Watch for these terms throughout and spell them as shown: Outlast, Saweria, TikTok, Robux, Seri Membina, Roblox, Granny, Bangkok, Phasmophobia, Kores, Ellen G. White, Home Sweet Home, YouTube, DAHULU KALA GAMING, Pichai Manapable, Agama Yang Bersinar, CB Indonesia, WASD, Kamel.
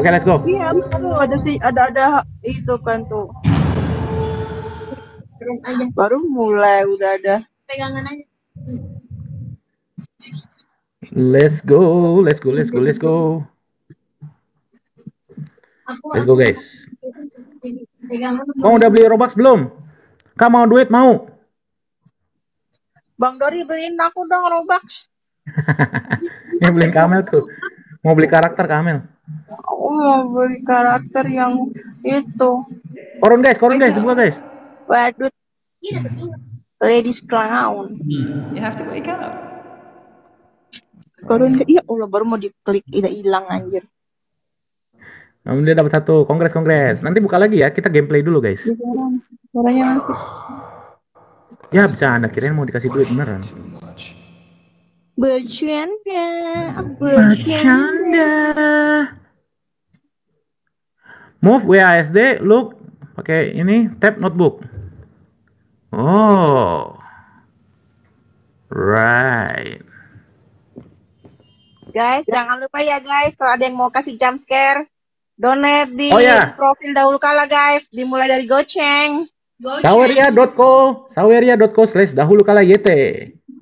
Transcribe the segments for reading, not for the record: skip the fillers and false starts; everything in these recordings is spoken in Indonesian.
Oke, let's go. Iya, ada itu kan tuh. Baru mulai udah ada. Pegangan aja. Let's go, let's go, let's go, let's go. Let's go, guys. Kamu udah beli Robux belum? Kamu mau duit mau? Bang Dori beliin aku dong Robux. Ini beliin Kamel tuh. Mau beli karakter Kamel? Oh, mau beli karakter yang itu. Koron guys, dibuka guys. Waduh. Ladies clown. You have to wake up. Korun, ya Allah, baru mau diklik udah hilang anjir. Alhamdulillah dapat satu. Kongres. Nanti buka lagi ya, kita gameplay dulu, guys. Suaranya masuk. Ya, bercanda, kirain mau dikasih duit beneran. Bercanda. Move WASD, look, pakai ini tab notebook. Oh. Right. Guys, jangan lupa ya guys, kalau ada yang mau kasih jump scare, donate di profil Dahulu Kala guys, dimulai dari goceng. saweria.co/dahulukala YT.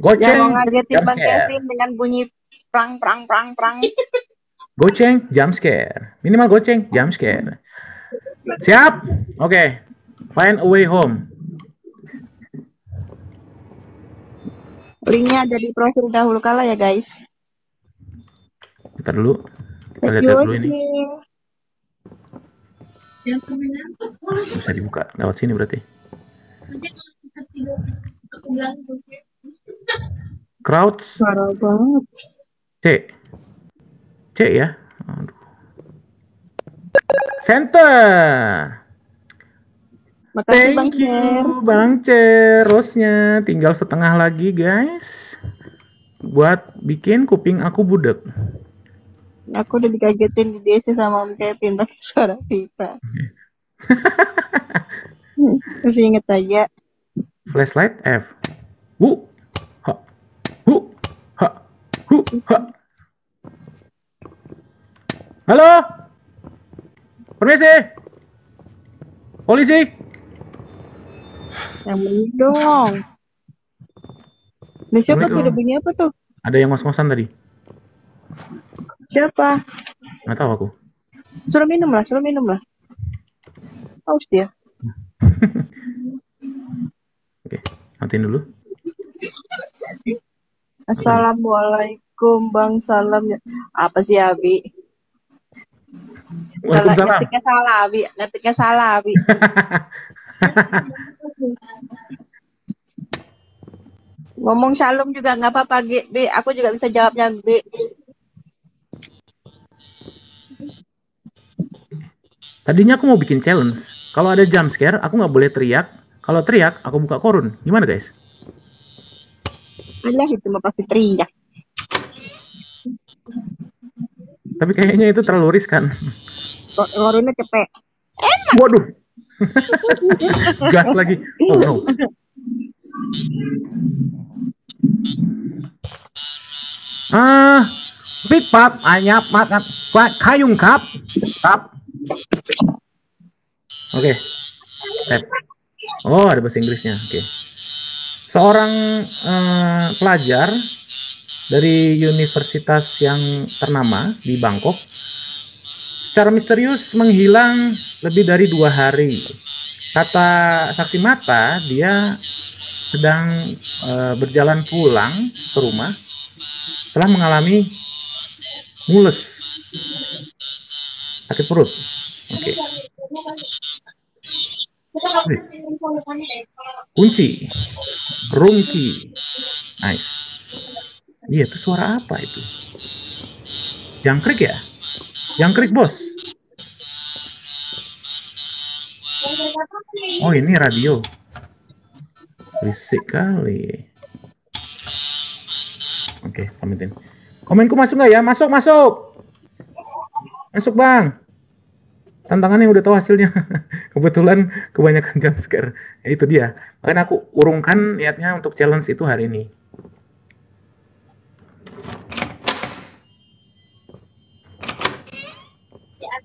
Goceng. Jangan ngagetin Bang Kevin dengan bunyi prang. Goceng jump scare. Minimal goceng jump scare. Siap? Oke. Okay. Find a way home. Linknya ada di profil Dahulu Kala ya guys. Bentar dulu, kita lihat dulu ini. Bisa dibuka lewat sini berarti. Crowds. C ya. Aduh. Center. Makasih thank you Bang Cer. Rosnya tinggal setengah lagi guys. Buat bikin kuping aku budek. Aku udah dikagetin di DC sama Om Kevin pakai suara pipa. Terus inget aja. Flashlight F. Wu. Ha. Hu. Ha. Hu. Ha. Halo. Permisi. Polisi. Yang bunyi dong. Ini siapa tuh? Udah bunyi apa tuh? Ada yang ngos-ngosan tadi. Siapa? Nggak tahu aku. Suruh minum lah. Haus dia. Oke, matiin dulu. Assalamualaikum Bang Salam. Apa sih Abi? Waalaikumsalam. Ngetiknya salah Abi. Ngomong Shalom juga nggak apa-apa B. Aku juga bisa jawabnya B. Tadinya aku mau bikin challenge. Kalau ada jump scare, aku nggak boleh teriak. Kalau teriak, aku buka korun. Gimana guys? Alah itu mah pasti teriak. Tapi kayaknya itu terlalu riskan. Korunnya cepet. Enak. Waduh. Gas lagi. Oh no. Pitpat, anyap, matap, kayung kap. Oke. Okay. Oh, ada bahasa Inggrisnya. Oke. Okay. Seorang pelajar dari universitas yang ternama di Bangkok secara misterius menghilang lebih dari 2 hari. Kata saksi mata, dia sedang berjalan pulang ke rumah telah mengalami mules. Sakit perut. Oke. Okay. Kunci. Room key. Nice. Iya, itu suara apa itu? Jangkrik ya? Jangkrik, Bos. Oh, ini radio. Berisik kali. Oke, pamitin. Komenku masuk nggak ya? Masuk, Bang. Tantangannya udah tahu hasilnya. Kebetulan kebanyakan jump scare. Ya, itu dia. Makanya aku urungkan niatnya untuk challenge itu hari ini.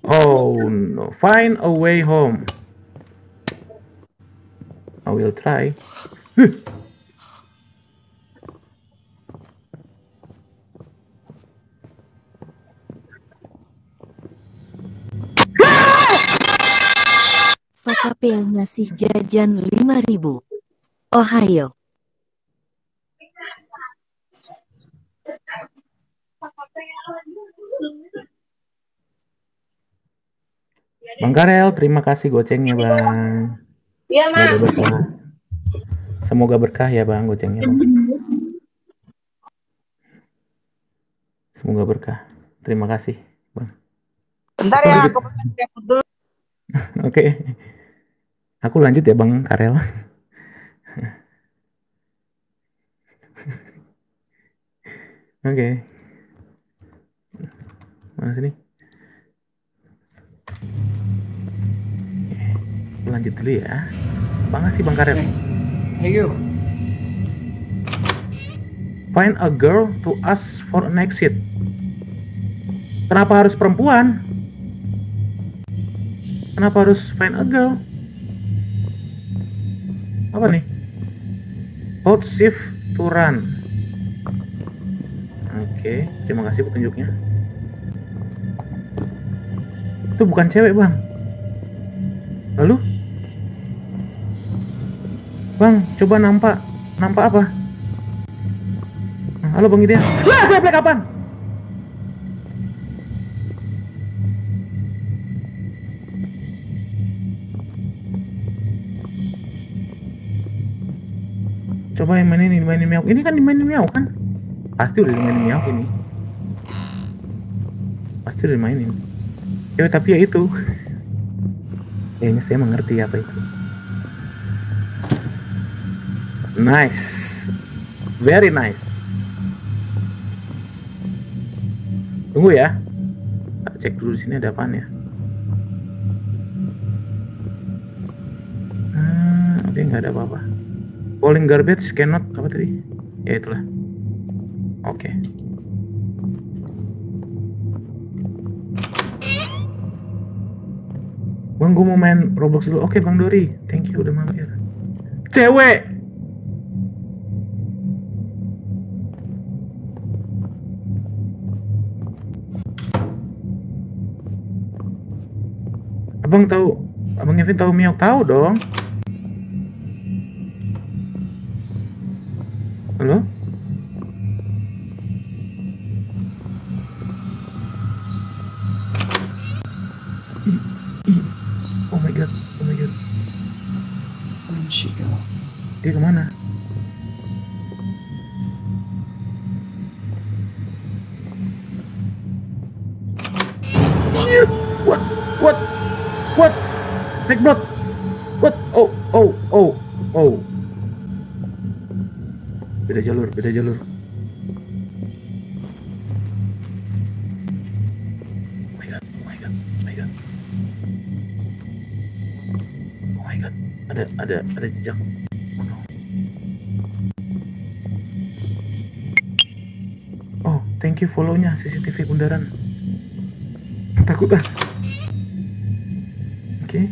Oh no, find a way home. I will try. Fakapel ngasih jajan 5.000. Ohayo. Bang Karel, terima kasih gocengnya, Bang. Iya, Bang. Semoga berkah ya, Bang, gocengnya, Bang. Semoga berkah. Terima kasih, Bang. Bentar ya, aku pesen grafut dulu. Oke. Aku lanjut ya, Bang Karel. Oke. Mana sini? Oke, lanjut dulu ya. Bang sih Bang Karel. Ayo. Find a girl to ask for an exit. Kenapa harus perempuan? Kenapa harus find a girl? Apa nih? Hold shift to run. Oke, terima kasih petunjuknya. Itu bukan cewek, Bang. Lalu? Bang, coba nampak apa? Nah, halo Bang Ida. Lah, gue plek kapan? Coba yang mainin miau. Ini kan dimainin miau kan? Pasti udah dimainin miau ini. Pasti udah dimainin. Ya tapi ya itu. Kayaknya saya mengerti apa itu. Nice. Very nice. Tunggu ya. Kita cek dulu di sini ada apaan ya. Oke, nggak ada apa-apa. Calling garbage cannot apa tadi? Ya itulah. Oke. Bang, gue mau main Roblox dulu. Oke, Bang Dori, thank you udah mampir. Cewek. Abang tahu, Abang Kevin tahu Miok? Tahu dong. Halo? Dia kemana? What? Take blood. What? Oh. Beda jalur. Oh my god. Ada jejak. Thank you follow-nya CCTV Bundaran. Takut ah. Oke.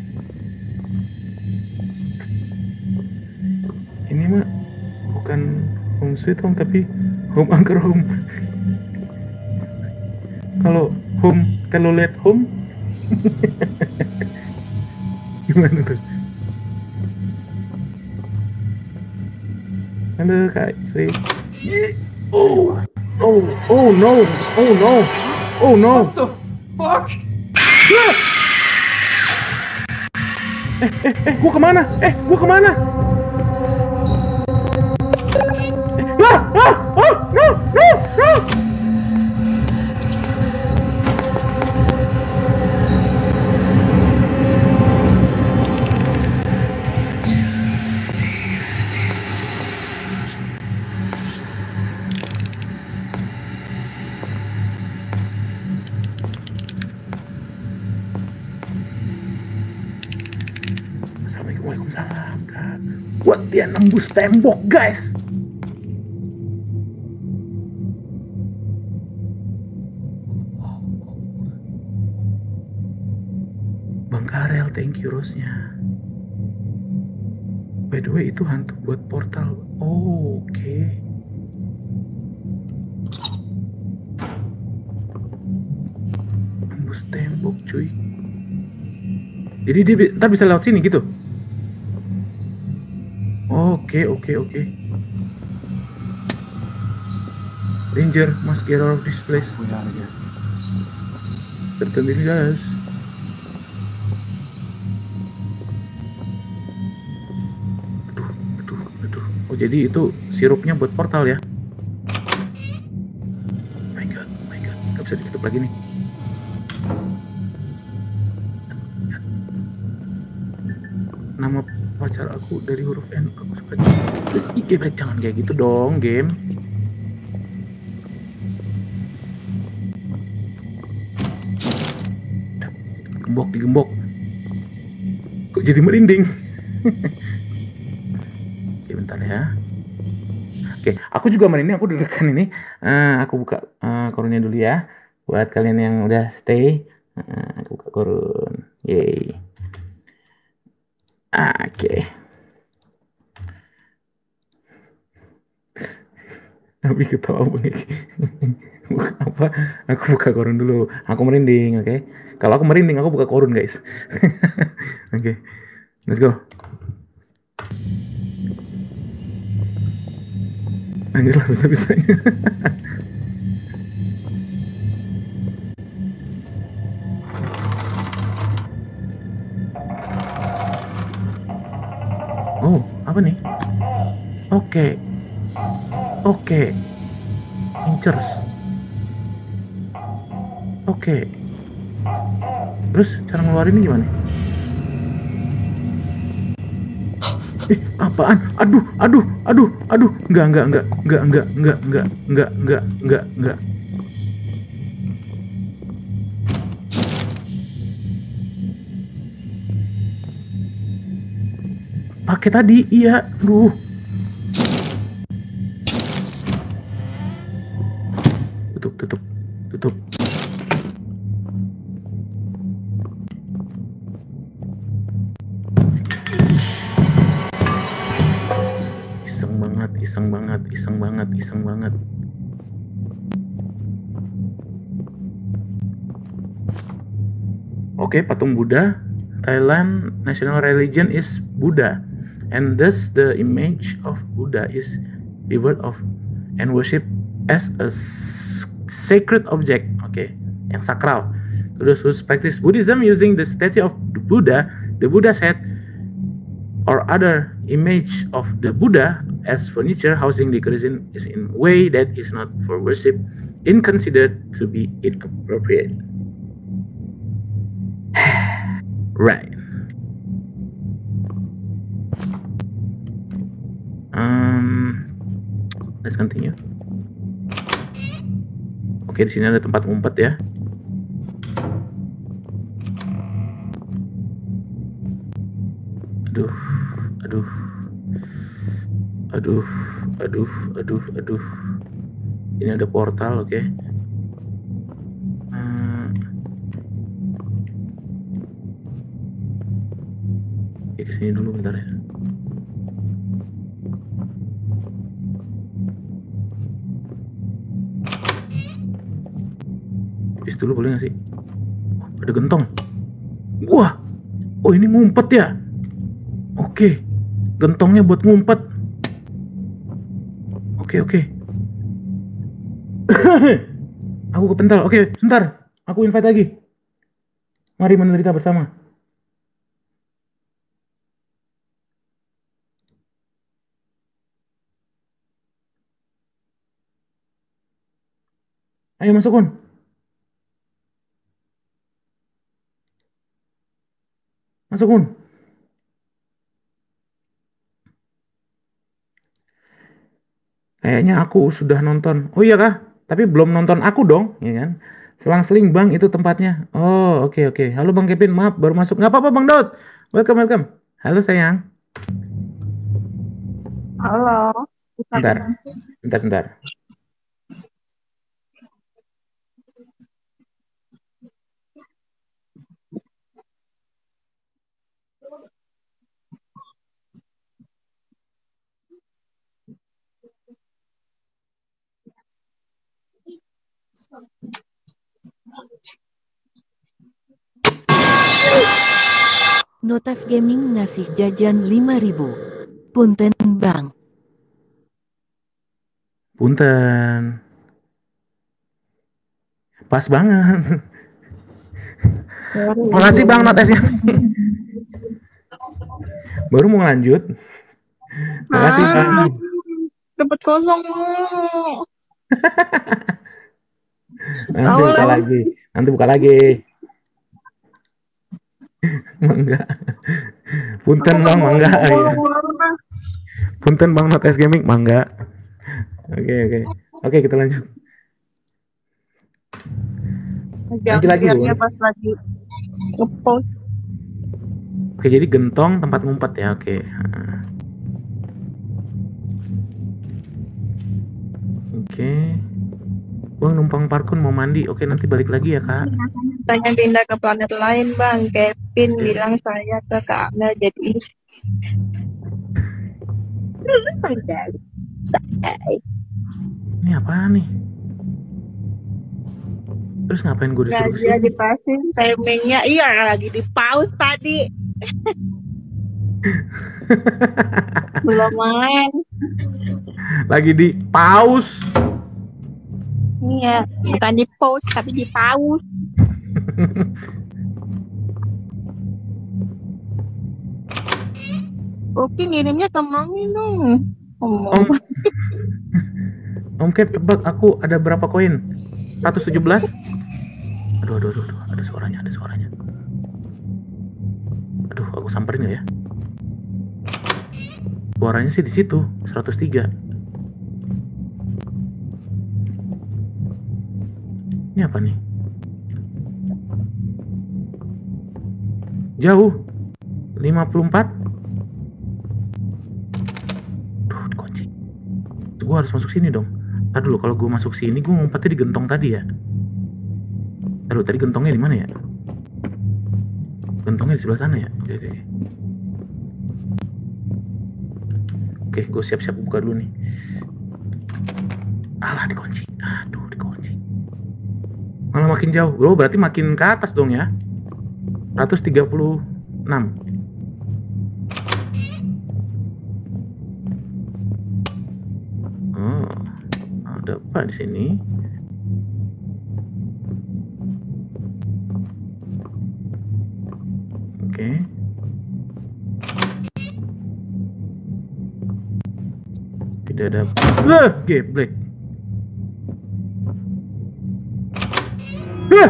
Ini mah bukan Home Sweet Home tapi Home Anchor Home. Kalau Home Telolet Home gimana tuh? Halo Kak Sri. Oh no. What the fuck? Gua kemana? No. Dia nembus tembok, guys. thank you Rose-nya. By the way, itu hantu buat portal. Oh, oke. Okay. Tembus tembok, cuy. Jadi dia ntar bisa lewat sini gitu. Oke, oke, oke. Danger, must get out of this place. Tertentu guys. Oh, jadi itu sirupnya buat portal ya. My god, gak bisa ditutup lagi nih. Nama pacar aku dari huruf N, aku suka. Ih, jangan kayak gitu dong, game. Gembok, digembok. Kok jadi merinding? Ya. Oke, aku juga main ini, aku deg-degan ini. Aku buka korunnya dulu ya. Buat kalian yang udah stay, aku buka korun. Yeay. Oke. Nabi ketawa bengek. Apa? Aku buka korun dulu. Aku merinding, oke. Okay? Kalau aku merinding, aku buka korun, guys. Oke. Okay. Let's go. Anjir lah bisa-bisanya. Oh, apa nih? Oke. Oke. Inchers. Oke. Terus cara ngeluarinnya gimana? Ih, apaan? Aduh, aduh, aduh, aduh. Enggak. Pakai tadi, iya. Aduh. Tutup. Iseng banget. Oke, patung Buddha. Thailand national religion is Buddha, and thus the image of Buddha is revered of and worshipped as a sacred object. Oke, yang sakral. To those who practice Buddhism using the statue of the Buddha, the Buddha's head, or other image of the Buddha as furniture, housing, decoration is in a way that is not for worship and considered to be inappropriate. Right. Let's continue. Oke, di sini ada tempat ngumpet ya. Aduh. Ini ada portal, oke. Oke, kesini dulu bentar ya. Pis dulu boleh nggak sih? Oh, ada gentong. Wah, oh ini ngumpet ya. Oke, gentongnya buat ngumpet. Oke. Aku kepental. Oke, sebentar. Aku invite lagi. Mari menderita bersama. Ayo masuk, Kun. Masuk, Kun. Kayaknya aku sudah nonton. Oh iya kah? Tapi belum nonton aku dong, ya kan? Selang-seling Bang, itu tempatnya. Oh, oke. Halo Bang Kevin, maaf baru masuk. Nggak apa-apa Bang Daud. Welcome. Halo sayang. Halo. Bentar. Notas Gaming ngasih jajan 5.000. Punten Bang. Punten. Pas banget. Makasih Bang notesnya. Baru mau lanjut. Makasih Bang. Dapat kosong. Nanti buka lagi. Nanti buka lagi. Mangga. Punten Bang, mangga. Ya. Punten Bang Notes Gaming, mangga. Oke, kita lanjut. Lagi pas lagi ngepost. Oke, jadi gentong tempat ngumpet ya. Oke. Oke. Bang numpang parkun mau mandi. Oke, nanti balik lagi ya, Kak. Saya pindah ke planet lain, Bang. Kevin bilang saya ke Kamel jadi ini apa nih? Terus ngapain gue disuruh sih? Lagi dipasin timingnya. Iya, lagi di pause tadi. Belum main. Lagi di pause. Iya, bukan di pause tapi di pause. Oke, ngirimnya ke Mangi dong. Om Cat, tebak aku ada berapa koin? 117? Aduh, ada suaranya. Aduh, aku samperin gak ya? Suaranya sih di situ, 103. Ini apa nih? Jauh 54. Duh, kunci. Gue harus masuk sini dong. Ntar dulu, kalau gue masuk sini gue ngumpetnya di gentong tadi ya. Aduh, tadi gentongnya di mana ya? Gentongnya di sebelah sana ya. Oke. Oke, gue siap-siap buka dulu nih. Alah, dikunci. Aduh, dikunci. Malah makin jauh, bro. Berarti makin ke atas dong ya. 136. Oh, ada apa di sini? Oke. Tidak ada. Geblek. Oh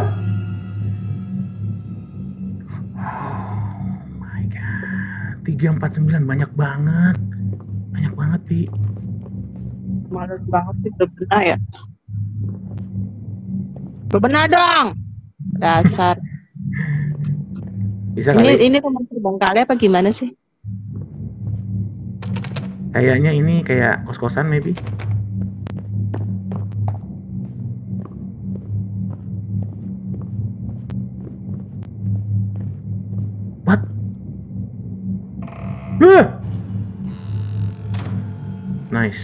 my god, 349 banyak banget Pi. Males banget sih, bebenah ya. Bebenah dong, dasar. Bisa kali. Ini teman terbang kali apa gimana sih? Kayaknya ini kayak kos-kosan maybe. Nice.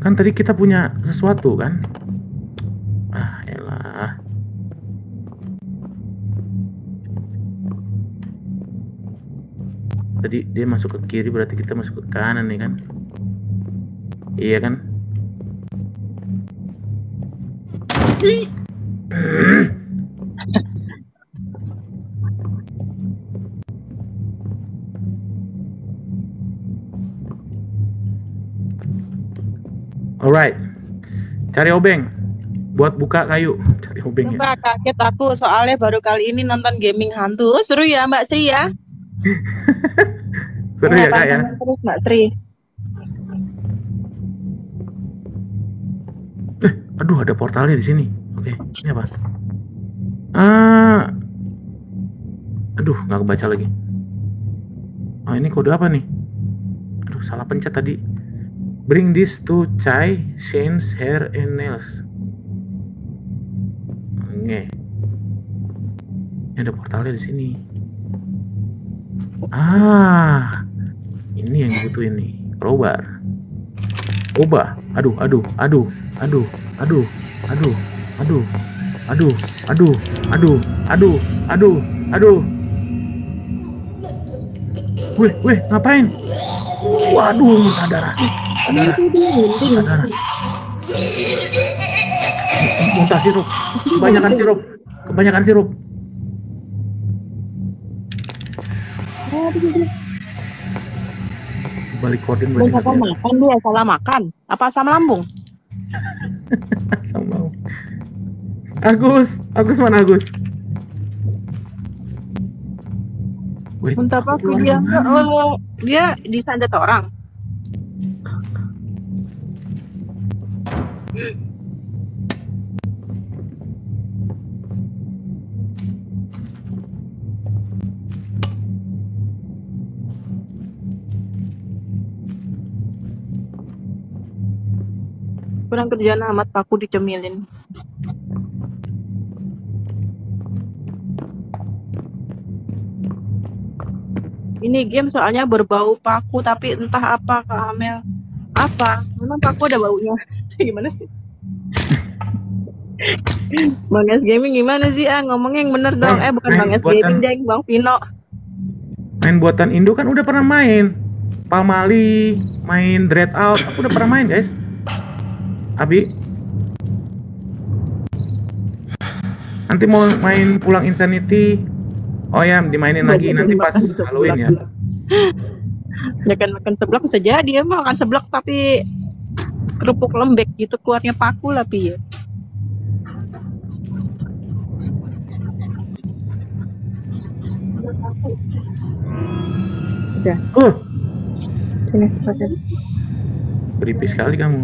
Kan tadi kita punya sesuatu kan? Ah, elah. Tadi dia masuk ke kiri, berarti kita masuk ke kanan nih kan? Iya kan? Alright, cari obeng buat buka kayu. Cari obeng ya. Mbak, kaget aku soalnya baru kali ini nonton gaming hantu. Seru ya Mbak Sri ya? Seru ya Kak ya? Terus Mbak Sri. Aduh, ada portalnya di sini. Oke, ini apa? Aduh, nggak kebaca lagi. Oh, ini kode apa nih? Aduh, salah pencet tadi. Bring this to Chai, Shane's hair and nails. Oke. Ini ada portalnya di sini. Ini yang butuh ini. Crowbar. Oba. Aduh. Weh, ngapain? Waduh, ada darah. Muntah sirup. Kebanyakan sirup. Balik koordin. Salah makan. Apa asam lambung? Asam lambung. Agus mana Agus? Entah apa dia disandar orang. Kurang kerjaan amat, aku dicemilin. Ini game soalnya berbau paku, tapi entah apa Kak Amel. Apa? Memang paku ada baunya. Gimana sih? Bang S Gaming gimana sih? Ngomongnya yang bener dong. Bukan Bang S Gaming, deng. Bang Vino. Main buatan Indo kan udah pernah main. Palmali, main Dread Out. Aku udah pernah main, guys. Abi. Nanti mau main pulang Insanity. Oh ya, dimainin lagi nanti pas Halloween ya. Makan seblak bisa jadi ya, makan seblak tapi kerupuk lembek gitu keluarnya paku lah piye. Ya. Sini pakai. Beripis sekali kamu.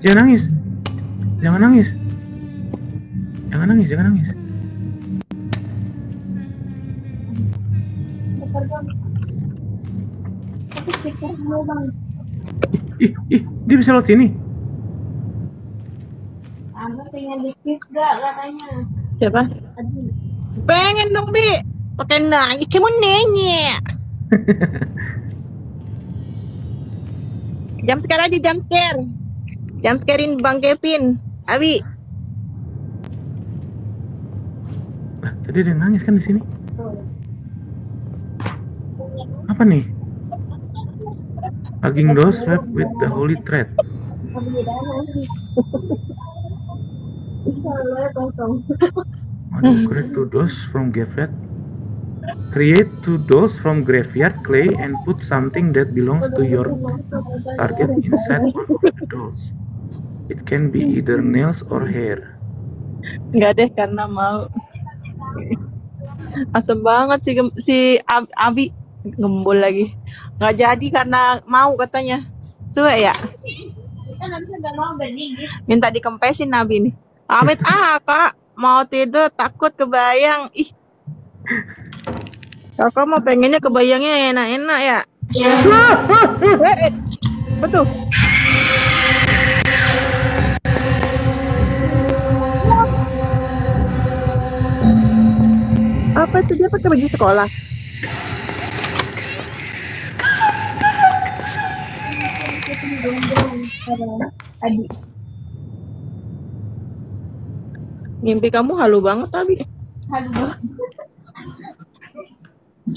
Jangan nangis. Jangan nangis. Ih, dia bisa lewat sini. Aku pengen dikit gak katanya. Siapa? Pengen dong, Bi. Pakai nangis, kamu nanya. Jump scare aja. Jump scarein Bang Kevin. Abi. Tadi dia nangis kan di sini. Apa nih? Hugging those wrapped with the holy thread. Create two dolls from graveyard. Create two dolls from graveyard clay and put something that belongs to your target inside one of the dolls. It can be either nails or hair. Enggak deh, karena mau. Asem banget sih si Abi ngembul lagi. Nggak jadi karena mau katanya. Suwe ya. Minta dikempesin Abi nih. Amit Kak, mau tidur takut kebayang. Ih. Kakak mau pengennya kebayangnya enak-enak ya. Betul. Apa itu dia pakai baju sekolah? Mimpi kamu halu banget, Abi. Halu banget.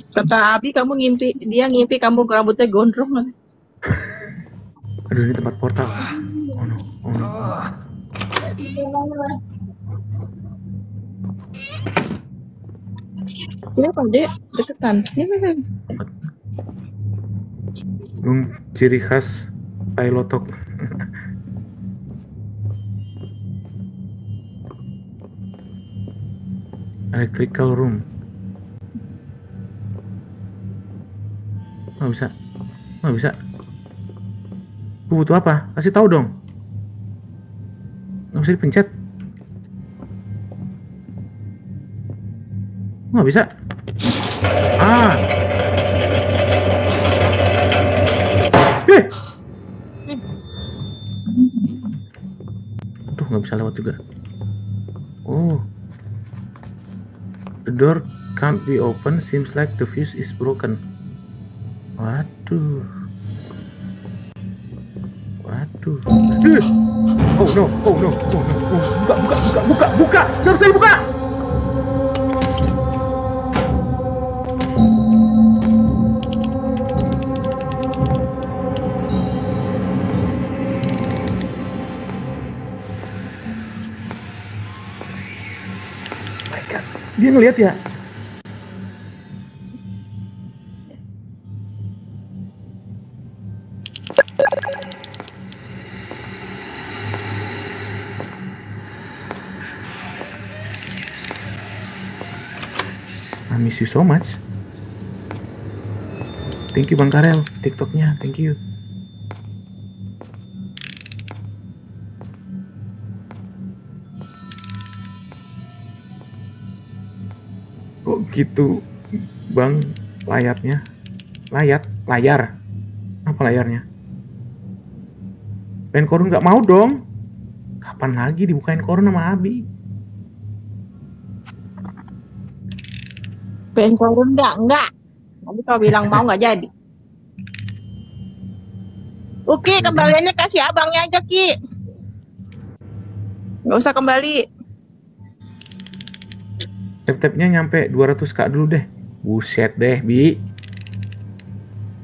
Kata Abi kamu ngimpi, dia ngimpi kamu rambutnya gondrong. Aduh, ini tempat portal. Oh no. Kenapa dek? Deketan. Ciri khas tai lotok. Electrical room. Nggak bisa. Aku butuh apa? Kasih tahu dong. Nggak bisa dipencet. Nggak bisa. Aduh, nggak bisa lewat juga. Oh. The door can't be open. Seems like the fuse is broken. What? Waduh. Waduh. Oh no, oh no, oh no, oh. Buka, buka, buka, buka, buka. Gak bisa dibuka. Dia ngelihat ya. I miss you so much. Thank you Bang Karel, TikToknya, thank you. Gitu Bang, layarnya layar apa layarnya? Main korun nggak mau dong, kapan lagi dibukain korun sama Abi? Main korun nggak Abi kau bilang mau nggak jadi. Oke, kembaliannya kasih abangnya aja Ki, nggak usah kembali. Tap-tapnya nyampe 200k dulu deh. Buset deh, Bi.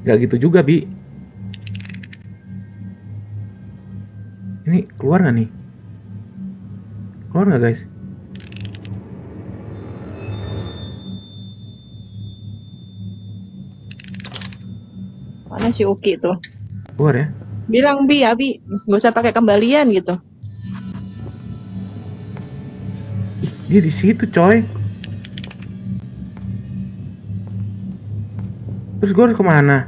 Gak gitu juga, Bi. Ini keluar gak nih? Keluar gak, guys? Mana si Uki tuh? Keluar ya? Bilang, Bi, ya, Bi. Gak usah pakai kembalian gitu. Ih, dia di situ, coy. Terus gue harus kemana?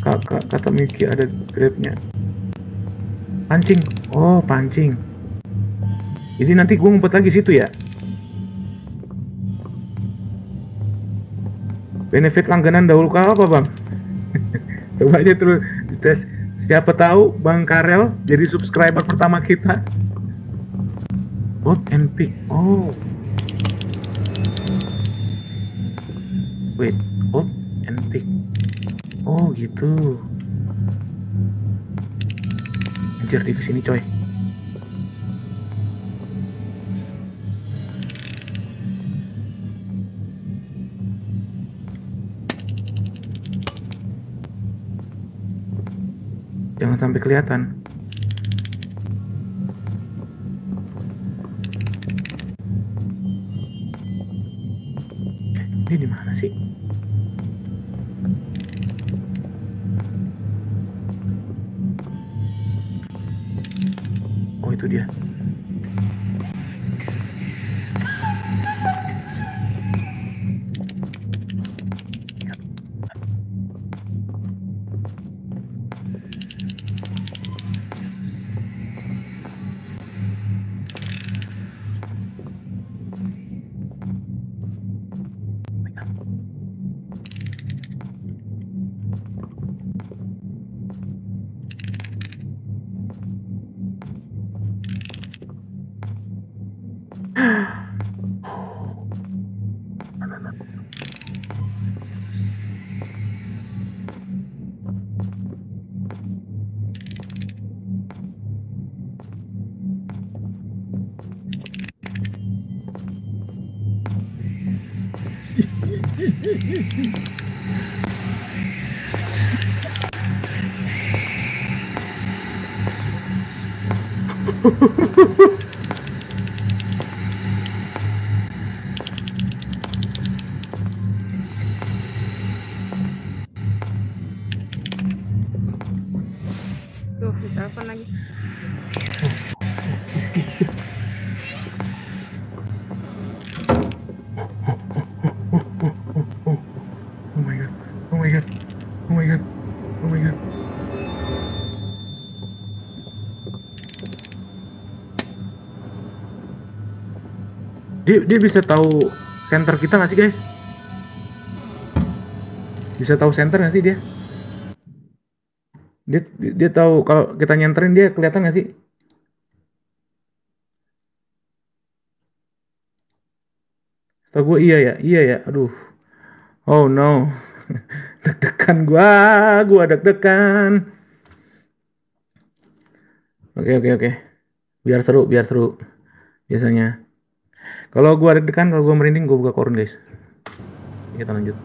Kakak kata Miki ada grabnya. Pancing, oh pancing. Jadi nanti gue ngumpet lagi situ ya. Benefit langganan Dahulu Kala apa Bang? Coba aja terus tes. Siapa tahu Bang Karel jadi subscriber pertama kita. Vote and pick. Oh. Wait, vote and pick. Oh, gitu. Anjir di sini, coy. Jangan sampai kelihatan. Ini di mana sih? Oh itu dia. Dia bisa tahu center kita nggak sih guys? Bisa tahu center nggak sih dia? Dia tahu kalau kita nyenterin, dia kelihatan nggak sih? Setahu gue iya ya. Aduh, oh no, deg-degan gue deg-degan. Oke. Biar seru. Biasanya kalau gue deg-degan, kalau gue merinding, gue buka korun guys. Kita lanjut.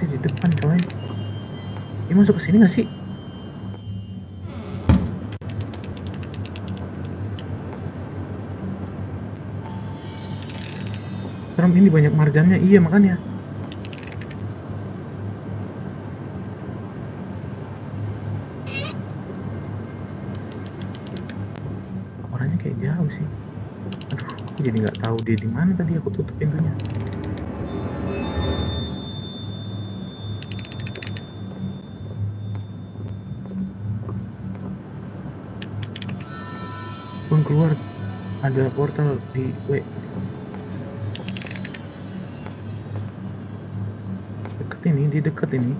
Itu di depan coy. Ini masuk ke sini nggak sih? Serem ini, banyak marjannya. Iya makanya. Orangnya kayak jauh sih. Aduh, aku jadi nggak tahu dia di mana tadi. Aku tutup pintunya. Pun keluar ada portal di W. Ini di dekat ini.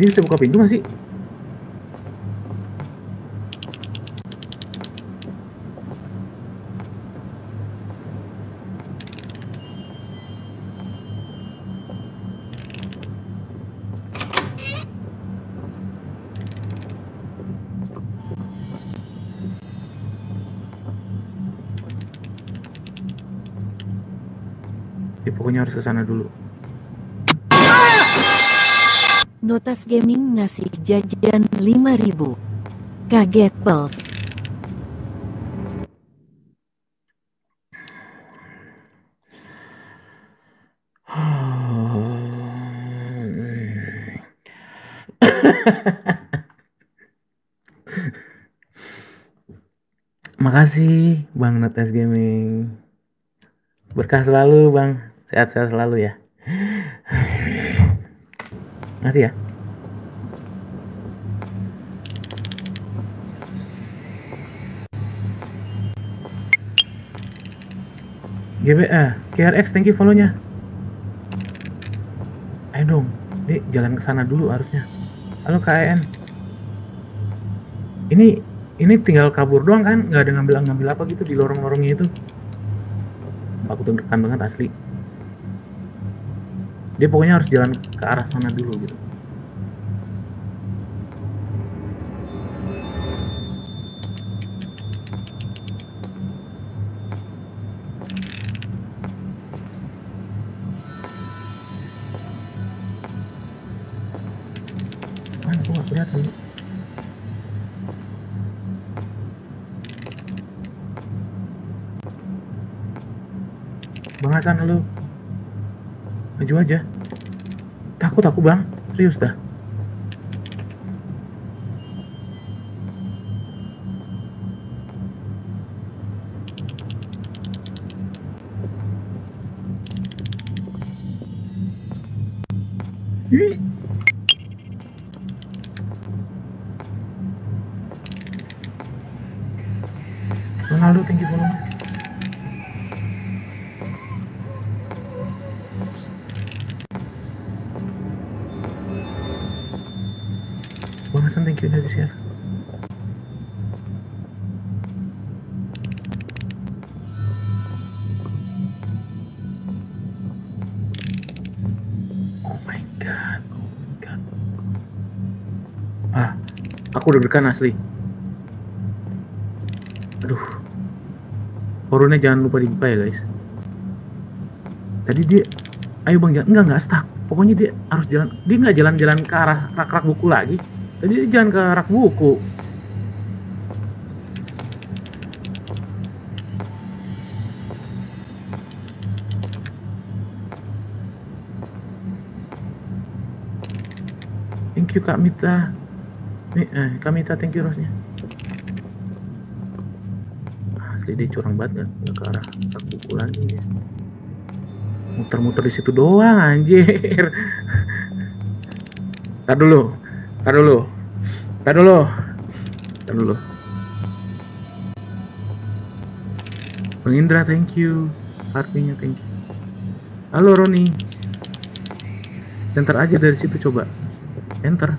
Dia bisa buka pintu nggak sih? Ya, pokoknya harus ke sana dulu. Notas Gaming ngasih jajan 5.000. Kaget pels. Makasih Bang Notas Gaming. Berkah selalu Bang. Sehat-sehat selalu ya. Makasih ya. GBA, KRX, thank you follow-nya. Ayo dong, dek, jalan ke sana dulu harusnya. Halo KAN. Ini tinggal kabur doang kan? Nggak ada ngambil apa gitu di lorong-lorongnya itu. Aku deg-degan banget asli. Dia pokoknya harus jalan ke arah sana dulu gitu. Mana aku nggak kelihatan. Bang Hasan lu maju aja. Takut Bang, serius dah. Ronaldo, thank you banget. Thank you udah di share. Oh my god. Ah, aku deg-degan asli. Aduh. Korunnya jangan lupa dibuka ya guys. Tadi dia, ayo Bang, enggak stuck. Pokoknya dia harus jalan. Dia nggak jalan-jalan ke arah rak-rak buku lagi. Tadi dia jalan ke rak buku. Thank you Kak Mita. Kak Mita, thank you rosnya. Asli dia curang banget nggak ke arah rak buku lagi ya. Muter-muter di situ doang anjir. Ntar dulu. Bang Indra, thank you. Artinya thank you. Halo Roni. Enter aja dari situ, coba enter.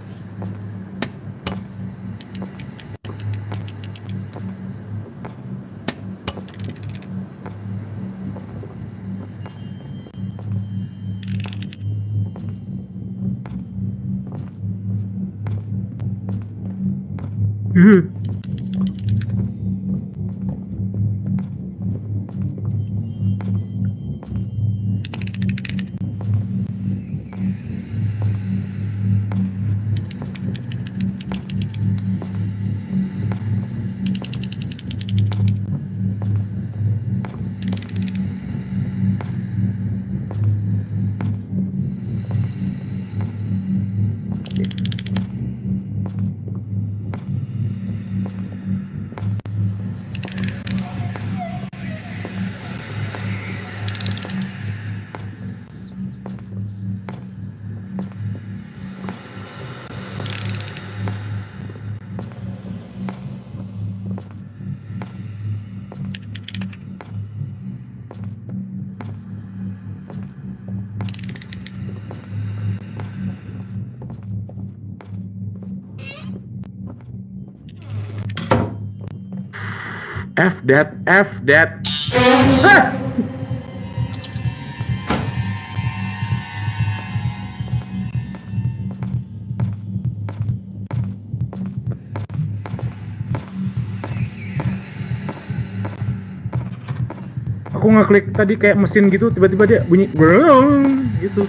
F that. Ah! Aku ngeklik tadi kayak mesin gitu, tiba-tiba dia bunyi brung gitu.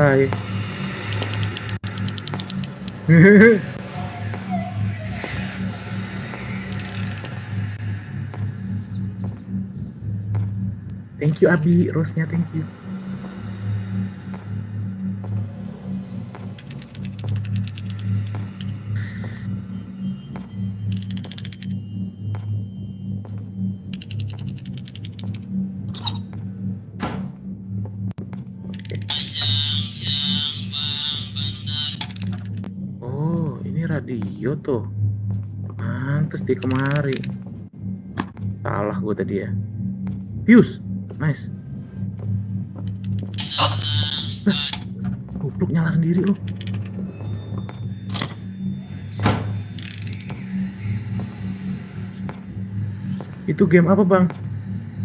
Hai. Thank you Abi, Rose-nya thank you. Tuh mantas di kemari, salah gue tadi ya. Fuse, nice. Goblok, nyala sendiri loh. Itu game apa bang?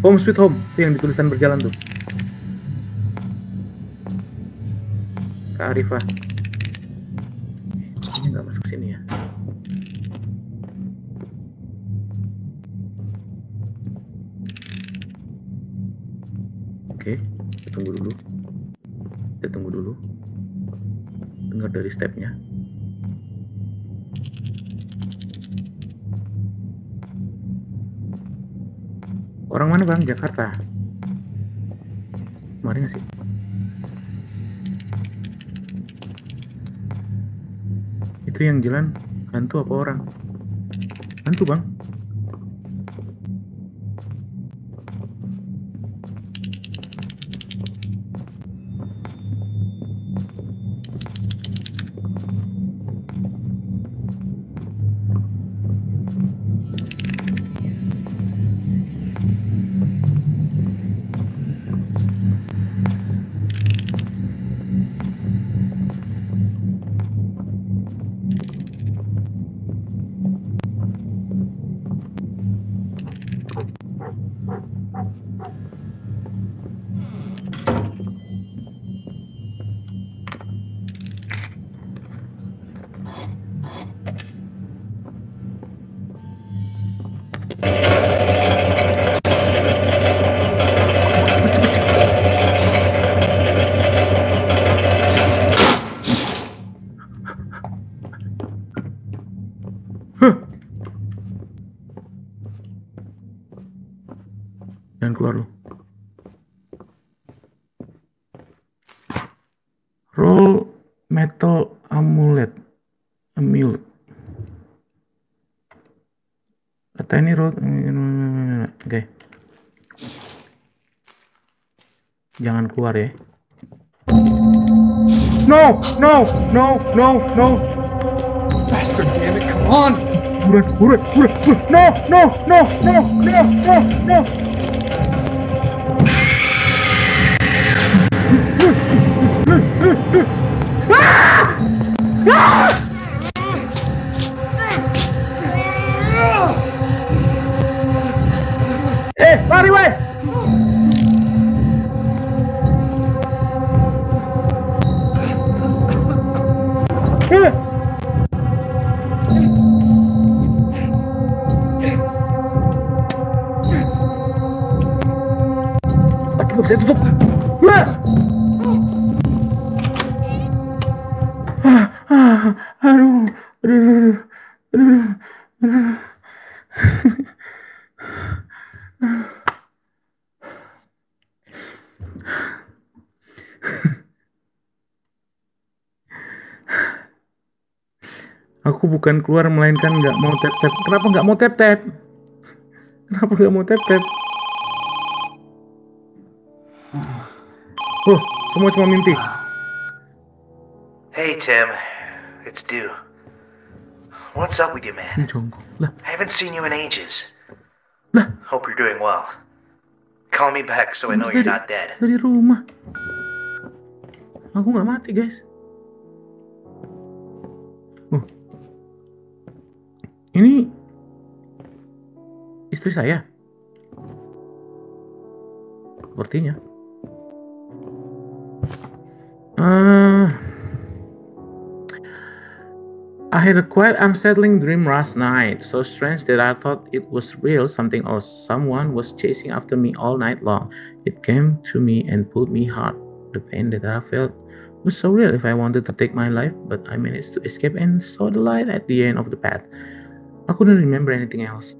Home Sweet Home, itu yang ditulisan berjalan tuh. Kak Arifah, ini nggak masuk sini ya. Oke, kita tunggu dulu, dengar dari stepnya. Orang mana bang? Jakarta. Kemarin nggak sih? Itu yang jalan hantu apa orang? Hantu bang. Jangan keluar ya. No, no, no, no, no. faster, damn it! Come on! Hurry, hurry, hurry, hurry! No, no, no, no, no, no, no! Eh, lari weh! Saya tutup. Aduh, aduh, aduh, aduh. Aku bukan keluar melainkan nggak mau tap-tap. Kenapa nggak mau tap-tap? Kenapa nggak mau tap-tap? Oh, semua cuma mimpi. Hey Tim, it's Dew. What's up with you, man? I haven't seen you in ages. Hope you're doing well. Call me back so I know you're not dead. Dari rumah. Aku nggak mati, guys. Oh, ini istri saya. Sepertinya. I had a quite unsettling dream last night, so strange that I thought it was real. Something or someone was chasing after me all night long. It came to me and pulled me hard. The pain that I felt was so real. If I wanted to take my life, but I managed to escape and saw the light at the end of the path. I couldn't remember anything else.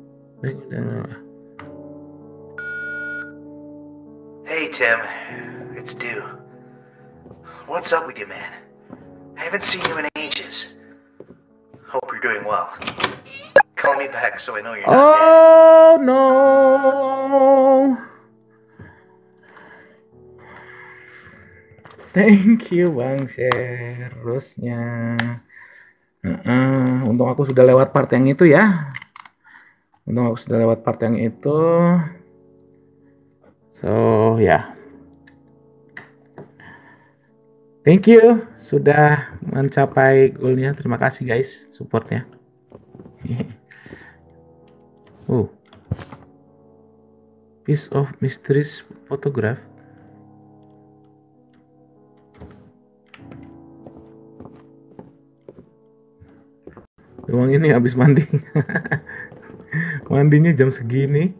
Hey Tim, it's Dew. What's up with you, man? I haven't seen you in ages. Hope you're doing well. Call me back so I know you're not dead. Oh no! Thank you Bang Sherusnya. Untung aku sudah lewat part yang itu ya. Untung aku sudah lewat part yang itu. So yeah. Thank you, sudah mencapai goalnya. Terima kasih guys, supportnya. Piece of mysteries photograph. Uang ini habis mandi. Mandinya jam segini.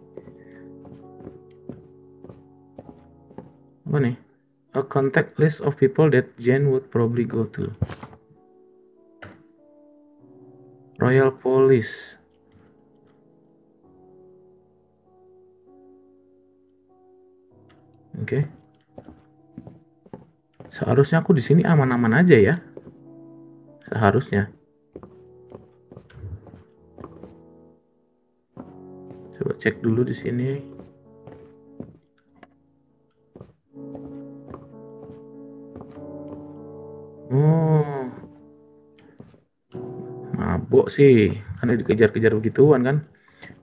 Apa nih? A contact list of people that Jen would probably go to. Royal Police. Oke. Seharusnya aku di sini aman-aman aja ya. Seharusnya. Coba cek dulu di sini. Oh, mabok sih, karena dikejar-kejar begituan kan,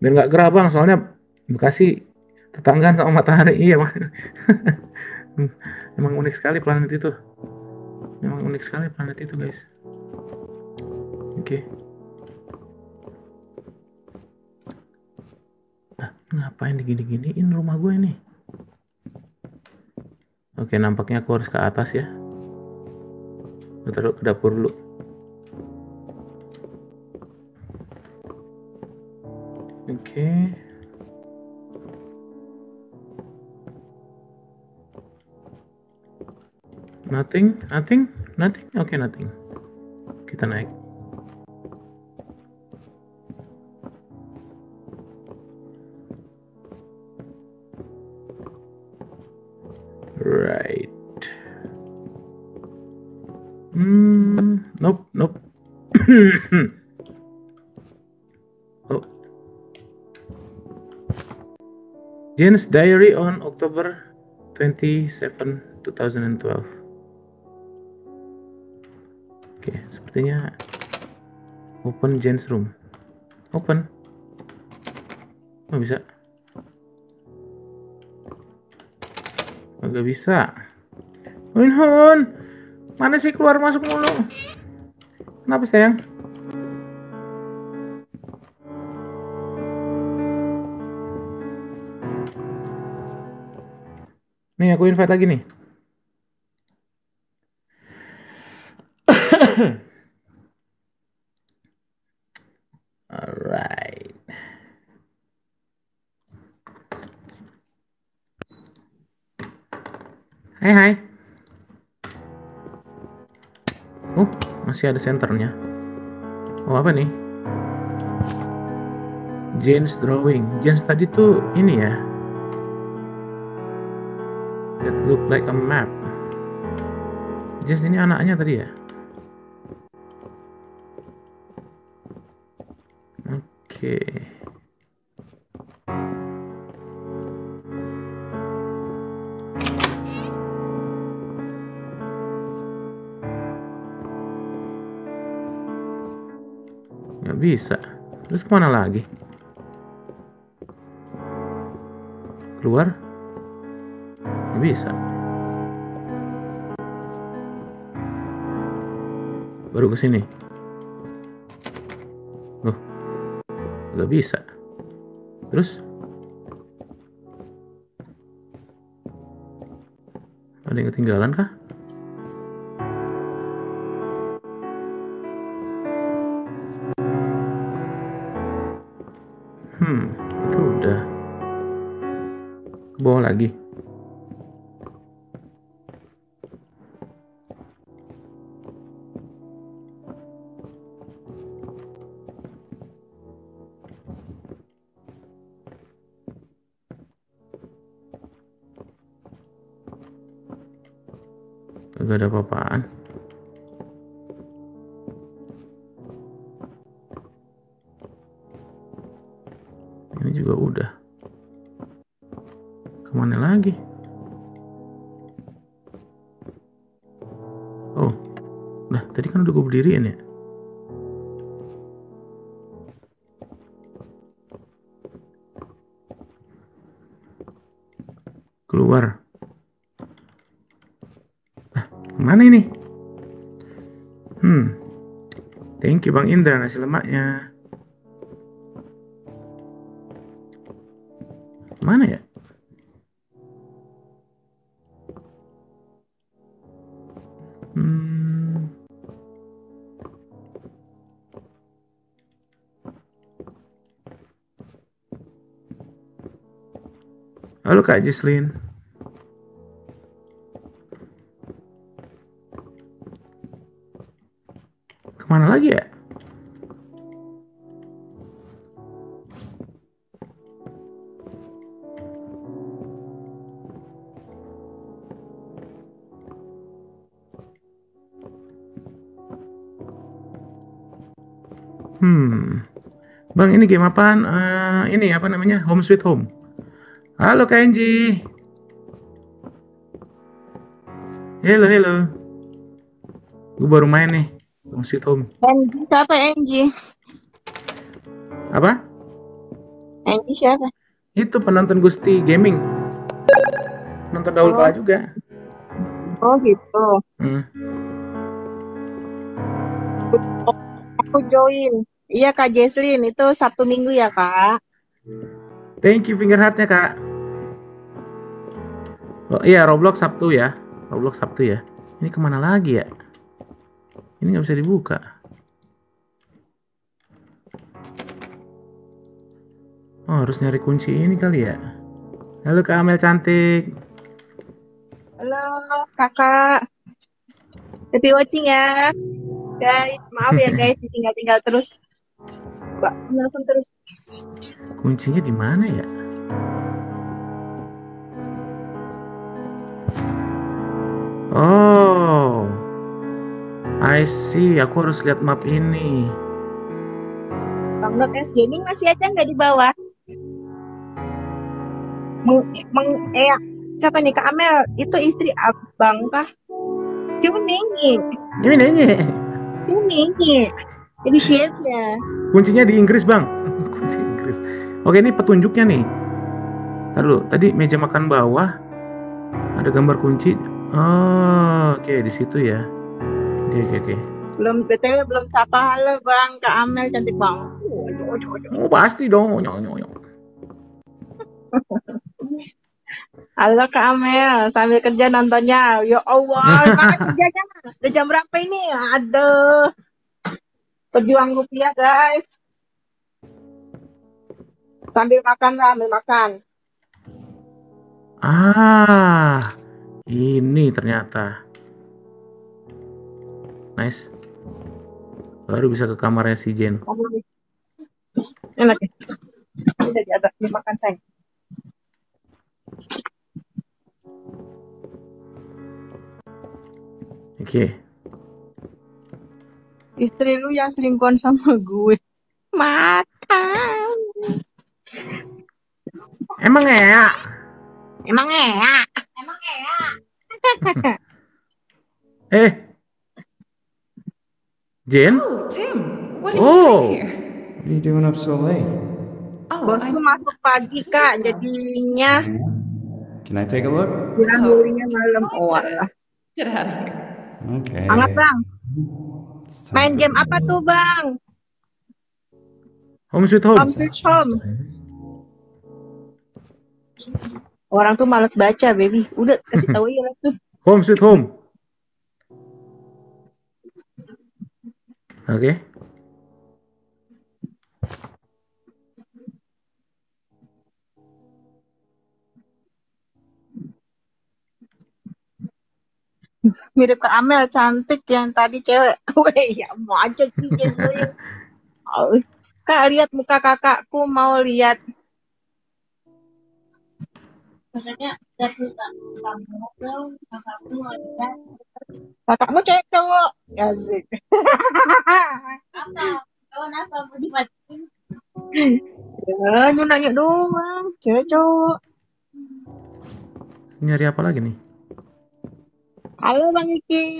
biar nggak gerabang soalnya Bekasi tetanggaan sama matahari, iya man. Emang unik sekali planet itu, memang unik sekali planet itu guys. Oke. Nah, ngapain digini-giniin rumah gue nih? Oke, nampaknya aku harus ke atas ya. Taruh ke dapur dulu. Oke. Nothing, nothing, nothing. Oke, nothing. Kita naik. Right. Nope, nope. Oh. Jen's diary on October 27, 2012. Oke, sepertinya Open Jen's room. Open. Nggak bisa. Nggak bisa. Winhun, mana sih keluar masuk mulu? Kenapa sayang? Nih aku invite lagi nih. Alright. Hai hai. Oh, masih ada senternya. Oh, apa nih? James drawing. James tadi tuh ini ya. It look like a map. James ini anaknya tadi ya. Oke. Nggak bisa. Terus kemana lagi? Keluar? Nggak bisa. Baru ke sini. Loh. Nggak bisa. Terus? Ada yang ketinggalan kah? Itu udah. Ke bawah lagi. Gak ada apa-apaan. Ini juga udah. Kemana lagi? Oh, nah tadi kan udah gue berdiriin ya. Keluar. Mana ini? Thank you Bang Indra nasi lemaknya. Mana ya? Halo Kak Jislin. Mana lagi ya? Bang ini game apaan? Ini apa namanya? Home Sweet Home. Halo Kenji. Halo halo. Gue baru main nih. Home Sweet Home. Angie siapa Angie? Apa? Angie siapa? Itu penonton Gusti Gaming. Nonton Dahulu Kala juga. Oh gitu. Aku join. Iya Kak Jesslyn, itu Sabtu Minggu ya Kak. Thank you finger heart-nya Kak. Oh iya Roblox Sabtu ya. Roblox Sabtu ya. Ini kemana lagi ya? Ini nggak bisa dibuka. Oh, harus nyari kunci ini kali ya. Halo Kak Amel cantik. Halo kakak. Happy watching ya. Guys, maaf ya guys, ditinggal-tinggal terus. Mbak, nelfon terus. Kuncinya di mana ya? Oh. I see, aku harus lihat map ini. Bang Notes Gaming masih aja nggak di bawah. Siapa nih Kak Amel? Itu istri abang kah? Cuman nengi. Jadi shape-nya. Kuncinya di Inggris, Bang. Kunci Inggris. Oke, ini petunjuknya nih. Lalu tadi meja makan bawah ada gambar kunci. Oh, oke, di situ ya. Oke. Belum sapa halo, Bang. Kak Amel cantik banget. Oh, pasti dong. Nyong. Halo Kak Amel, sambil kerja nontonnya. Ya Allah, mana kerjanya? Udah jam berapa ini? Aduh. Pejuang rupiah, guys. Sambil makan. Ah, ini ternyata. Nice. Baru bisa ke kamarnya si Jen. Enak ya? Udah di atas, dimakan sayang. Oke. Istri lu yang selingkuhan sama gue. Makan. Emang ya. Jen? Oh, Tim. What are you doing here? What are you doing up so late? Oh, bosku masuk pagi, Kak. Jadinya can I take a look? Kurang-kurangnya malam. Oh, Allah. Get out of here. Oke. Angat, Bang. Main game apa tuh, Bang? Home Sweet Home. Orang tuh malas baca, baby. Udah kasih tahu ya tuh. Home Sweet Home. Oke. Mirip ke Amel cantik yang tadi cewek. Weh, ya mau aja sih. Kak, lihat muka kakakku, mau lihat. Maksudnya kakakmu cewek cowok. Asik. Ya, nanya doang, cewek cowok. Nyari apa lagi nih? Halo Bang Iki,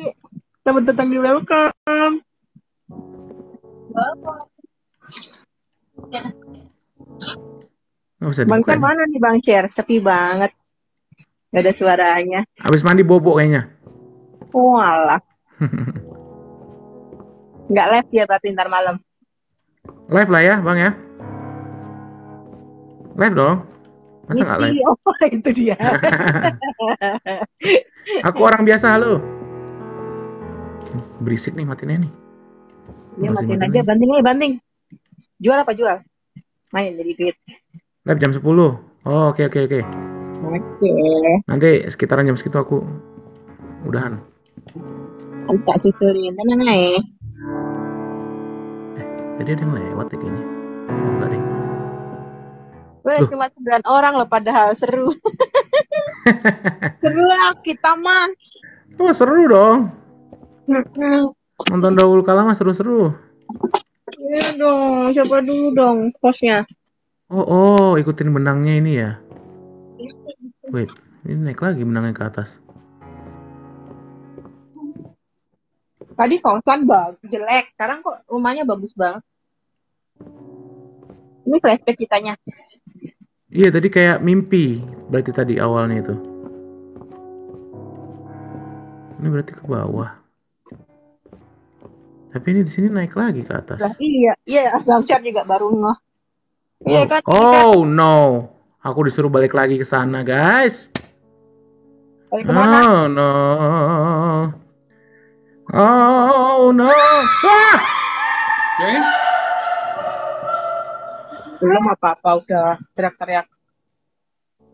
selamat datang di welcome. Bang Cer mana nih Bang Cer? Sepi banget, gak ada suaranya. Habis mandi bobo kayaknya. Walah. Nggak live ya berarti ntar malam. Live lah ya Bang ya. Live dong. Masa gak live? Oh, itu dia. Aku orang biasa, halo. Berisik nih, matiin nih. Iya, matiin aja, banting. Jual apa jual? Main jadi duit. Live jam 10. Oh, oke. Oke. Nanti sekitaran jam segitu aku udahan. Entar susulin, tenang aja. Tadi ada yang lewat ya kayaknya. Enggak deh. Wah, cuma 9 orang loh padahal seru. Seru lah kita mah. Oh, seru dong. Nonton Dahulu Kala mah seru-seru. Iya dong, coba dulu dong posnya. Oh, ikutin benangnya ini ya. Wait, ini naik lagi benangnya ke atas. Tadi kosan bagus, jelek. Sekarang kok rumahnya bagus banget. Ini flashback kitanya. Iya, tadi kayak mimpi. Berarti tadi awalnya itu. Ini berarti ke bawah. Tapi ini di sini naik lagi ke atas. Lah, iya, Bang Syar juga baru ngeh. Iya kan? Oh no. Aku disuruh balik lagi ke sana, guys. Balik ke mana? Oh no. Ah! Okay. Belum apa-apa, udah teriak-teriak.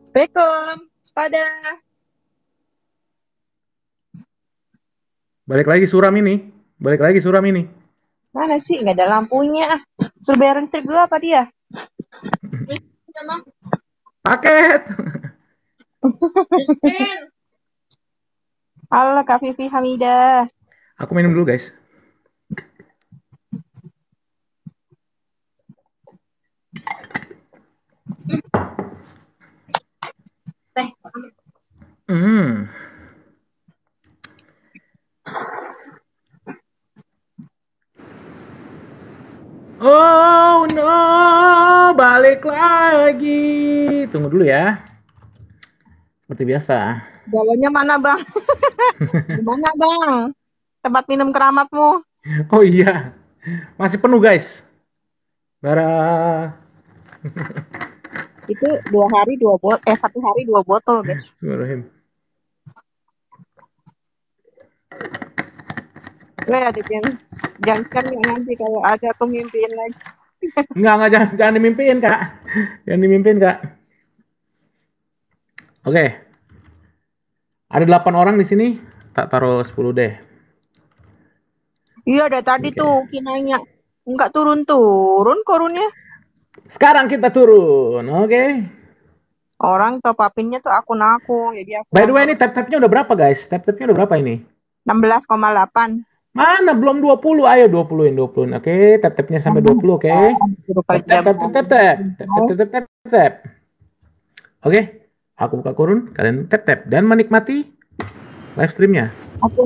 Assalamualaikum, sepada. Balik lagi suram ini. Mana sih, nggak ada lampunya. Suruh bayar listrik dulu apa dia? Paket. Halo Kak Vivi Hamidah. Aku minum dulu, guys. Oh no, balik lagi. Tunggu dulu ya. Seperti biasa. Jalannya mana bang? Gimana bang? Tempat minum keramatmu? Oh iya, masih penuh guys. Bara. Itu 2 hari 2 botol, 1 hari 2 botol guys. Gue ada jangan nanti kalau ada aku mimpiin lagi. Enggak jangan dimimpiin kak. Jangan dimimpiin kak. Oke. Ada 8 orang di sini. Tak taruh 10 deh. Iya dari tadi okay. Tuh kinanya enggak turun korunnya. Sekarang kita turun, oke? Okay. Orang top upinnya tuh akun aku, jadi aku. By the way ini tap-tapnya udah berapa guys? Tap-tapnya udah berapa ini? 16,8. Mana belum 20, ayo 20-in. Oke, tap-tapnya sampai 20, oke. Tap. Oke, aku buka kurun, kalian tap dan menikmati live streamnya.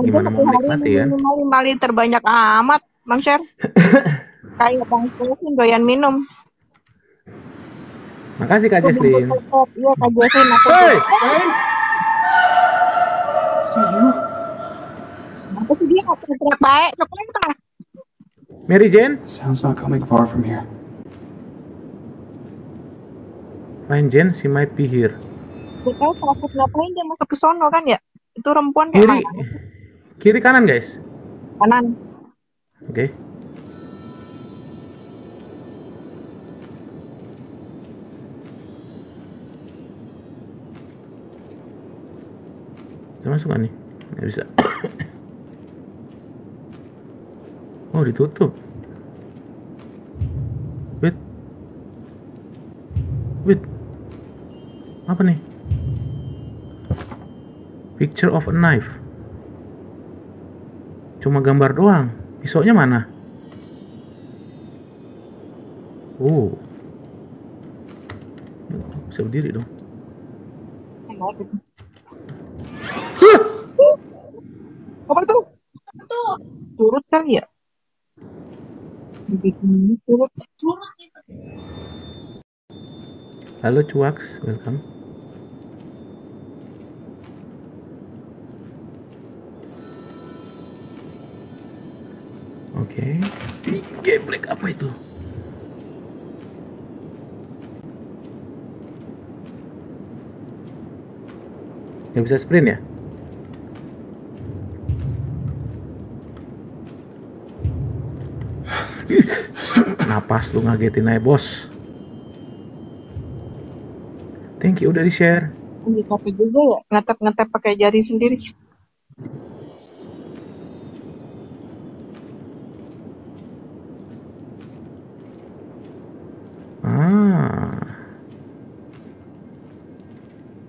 Gimana mau menikmati ya? 5 liter banyak amat, Bang Sher. Kayak Bang Sher doyan minum. Makasih Kak Jesslyn. Iya, Kak Jesslyn. Hei, itu dia terlihat baik, coklat. Mary Jane? Sounds not coming far from here. Mary Jane, she might be here. Kita takut ngapain dia masuk ke sono kan ya? Itu perempuan kan. Kiri kanan guys. Kanan. Oke. Okay. Masuk kan nih? Nggak bisa. Oh ditutup. Wait. Apa nih? Picture of a knife. Cuma gambar doang. Pisaunya mana? Oh. Bisa berdiri dong. Apa itu? Turut kali ya? Halo Cuaks, welcome. Oke, gameplay apa itu? Nggak bisa sprint ya? Napas lu ngagetin aja bos. Thank you udah di share. Di kopi juga ya, ngetap pakai jari sendiri.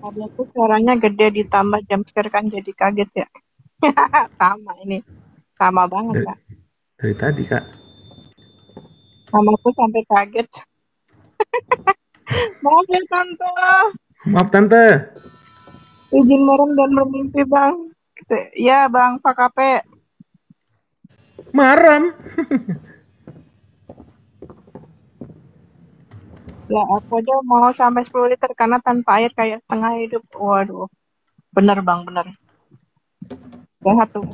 Tadi aku suaranya gede ditambah jumpscare kan jadi kaget ya. Sama ini, sama banget kak. Dari tadi kak. Mamaku sampai kaget. Maaf ya tante. Maaf tante. Izin merem dan bermimpi bang. Ya bang Pak KP. Merem. Ya aku aja mau sampai 10 liter karena tanpa air kayak setengah hidup. Waduh. Bener bang bener. Sehat tuh.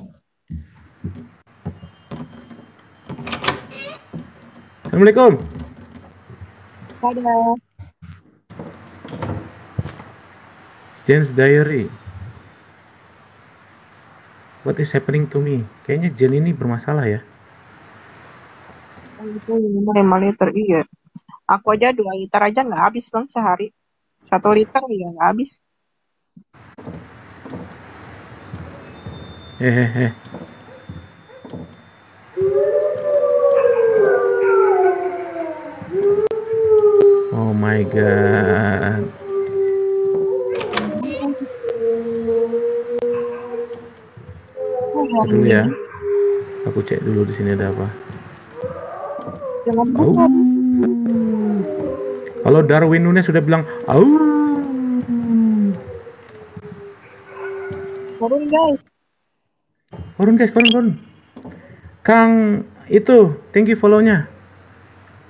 Assalamualaikum. Halo. Jane's diary. What is happening to me? Kayaknya Jane ini bermasalah ya. Itu 5 liter iya. Aku aja 2 liter aja nggak habis bang sehari. 1 liter ya nggak habis. Hehehe. Oh my god. Dulu ya. Aku cek dulu di sini ada apa. Oh. Kalau Darwin Nunes sudah bilang, "Au." Turun guys. Turun guys, turun. Kang itu, thank you follow-nya.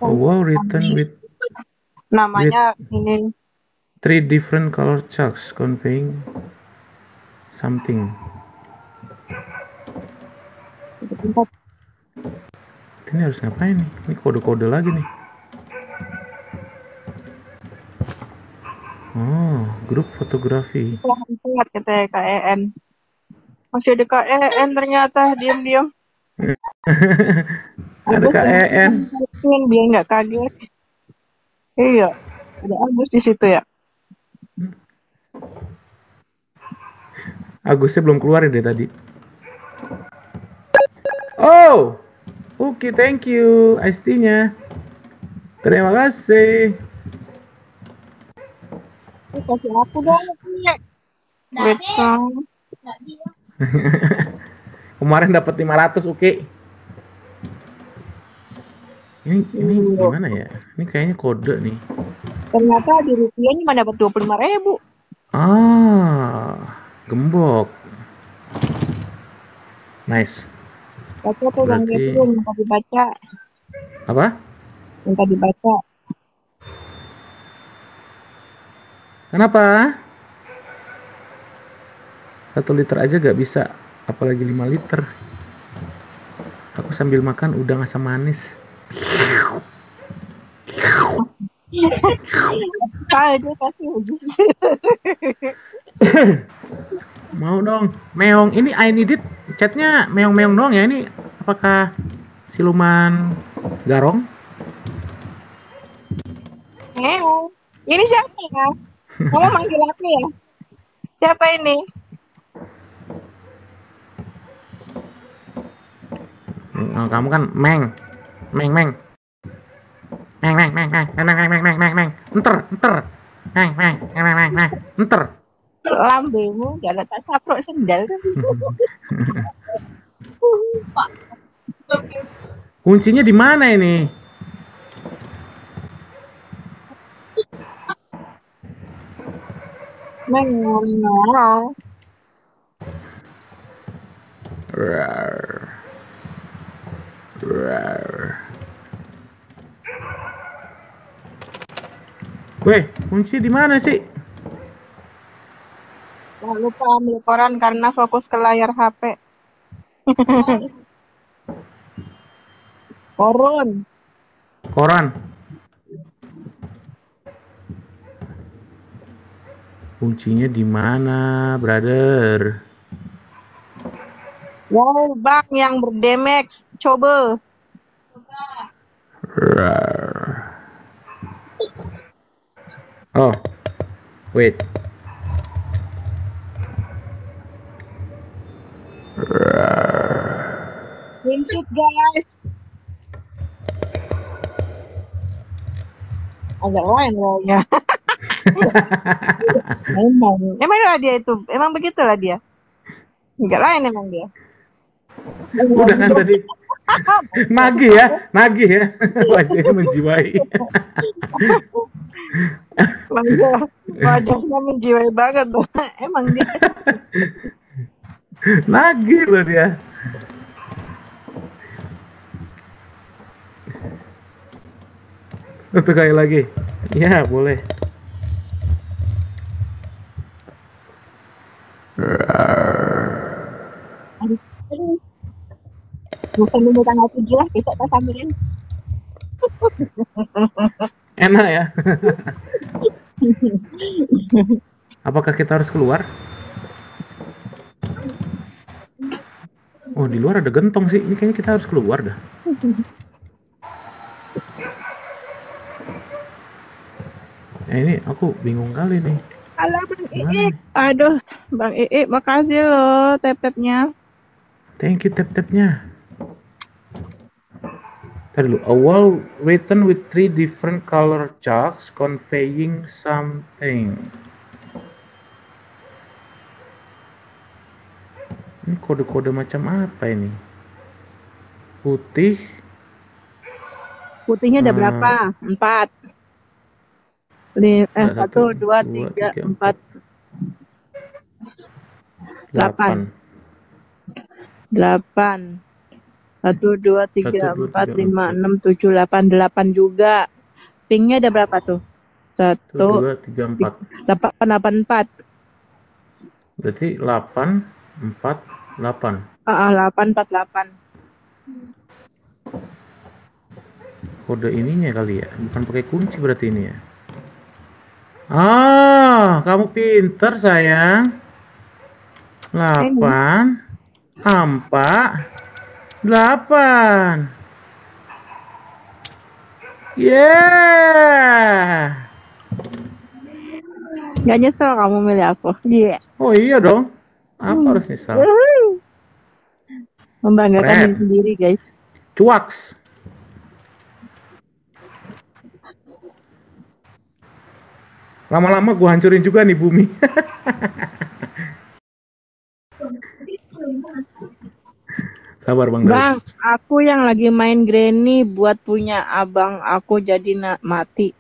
Wow, written with namanya with ini. Three different color charts conveying something. Ini harus ngapain nih? Ini kode-kode lagi nih. Oh, grup fotografi. Kita KEN. Masih ada KEN ternyata, diam-diam. Ada KEN. Biar nggak kaget. Iya, ada Agus di situ ya. Agusnya belum keluar deh tadi. Oh, oke, okay, thank you, Aistinya. Terima kasih. Kasih aku dong. Kemarin dapat 500, oke. Okay. Ini gimana ya? Ini kayaknya kode nih. Ternyata di rupiah cuma dapat 25.000. Ah, gembok. Nice. Baca tuh Bang Gepin, minta dibaca. Apa? Minta dibaca. Kenapa? 1 liter aja gak bisa, apalagi 5 liter. Aku sambil makan udang asam manis. Mau dong, meong. Ini I need it. Chatnya meong-meong dong ya. Ini apakah siluman garong? Meong. Ini siapa ya? Kamu manggil aku ya? Siapa ini? Kamu kan meng. Meng meng. Meng meng meng meng meng meng meng meng meng meng. Enter, enter. Meng meng meng meng meng. Enter. Lambemu gak letak saprok sendal kan. Kuncinya di mana ini? Mengenal. Rar. Rar. Weh, kunci di mana sih? Nggak lupa ambil koran karena fokus ke layar HP. Koran. Koran. Kuncinya di mana, brother? Wow, bang yang berdemex, coba. Oh, wait. Winship guys. Agak lain wallnya. Emang dia itu, emang begitulah dia. Agak lain emang dia. Udah kan tadi. Nagi ya, nagi ya. Wajahnya menjiwai. Wajahnya menjiwai banget. Emang dia. Nagih loh dia. Satu kali lagi. Ya, boleh. Bukan nunggu tanggal 7 lah, besok kita sambilin. Enak ya. Apakah kita harus keluar? Oh, di luar ada gentong sih. Ini kayaknya kita harus keluar dah. Nah, ini aku bingung kali nih. Halo Bang Iik. Aduh, Bang Iik, makasih loh tap-tapnya. Thank you tap-tapnya. Ntar dulu. A wall written with 3 different color charts conveying something. Ini kode-kode macam apa ini? Putih. Putihnya ada berapa? 4. 1, 2, 3, 4. 8. 1, 2, 3, 4, 5, 6, 7, 8, 8 juga. Pingnya ada berapa tuh? 1, 2, 3, 4 8, 8, 4. Berarti 8, 4, 8. 8, 4, 8. Kode ininya kali ya? Bukan pakai kunci berarti ini ya? Ah, kamu pinter sayang. 8, 4, 8. Yeah. Gak nyesel kamu milih aku. Yeah. Oh iya dong. Apa harus nyesel? Membanggakan diri sendiri guys. Cuaks. Lama-lama gue hancurin juga nih bumi. Sabar bang. Bang, aku yang lagi main Granny buat punya abang aku jadi mati.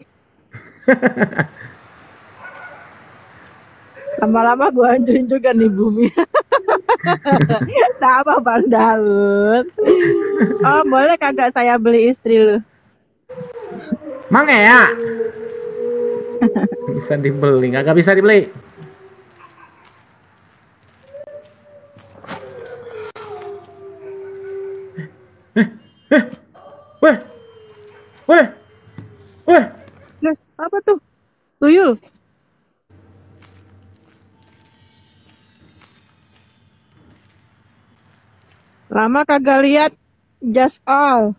Lama-lama gue hancurin juga nih bumi. Tak apa Bang Daud. Oh boleh kagak saya beli istri lu? Mang ya. Bisa dibeli, nggak bisa dibeli. Weh. Nah, apa tuh? Tuyul. Lama kagak lihat Just All.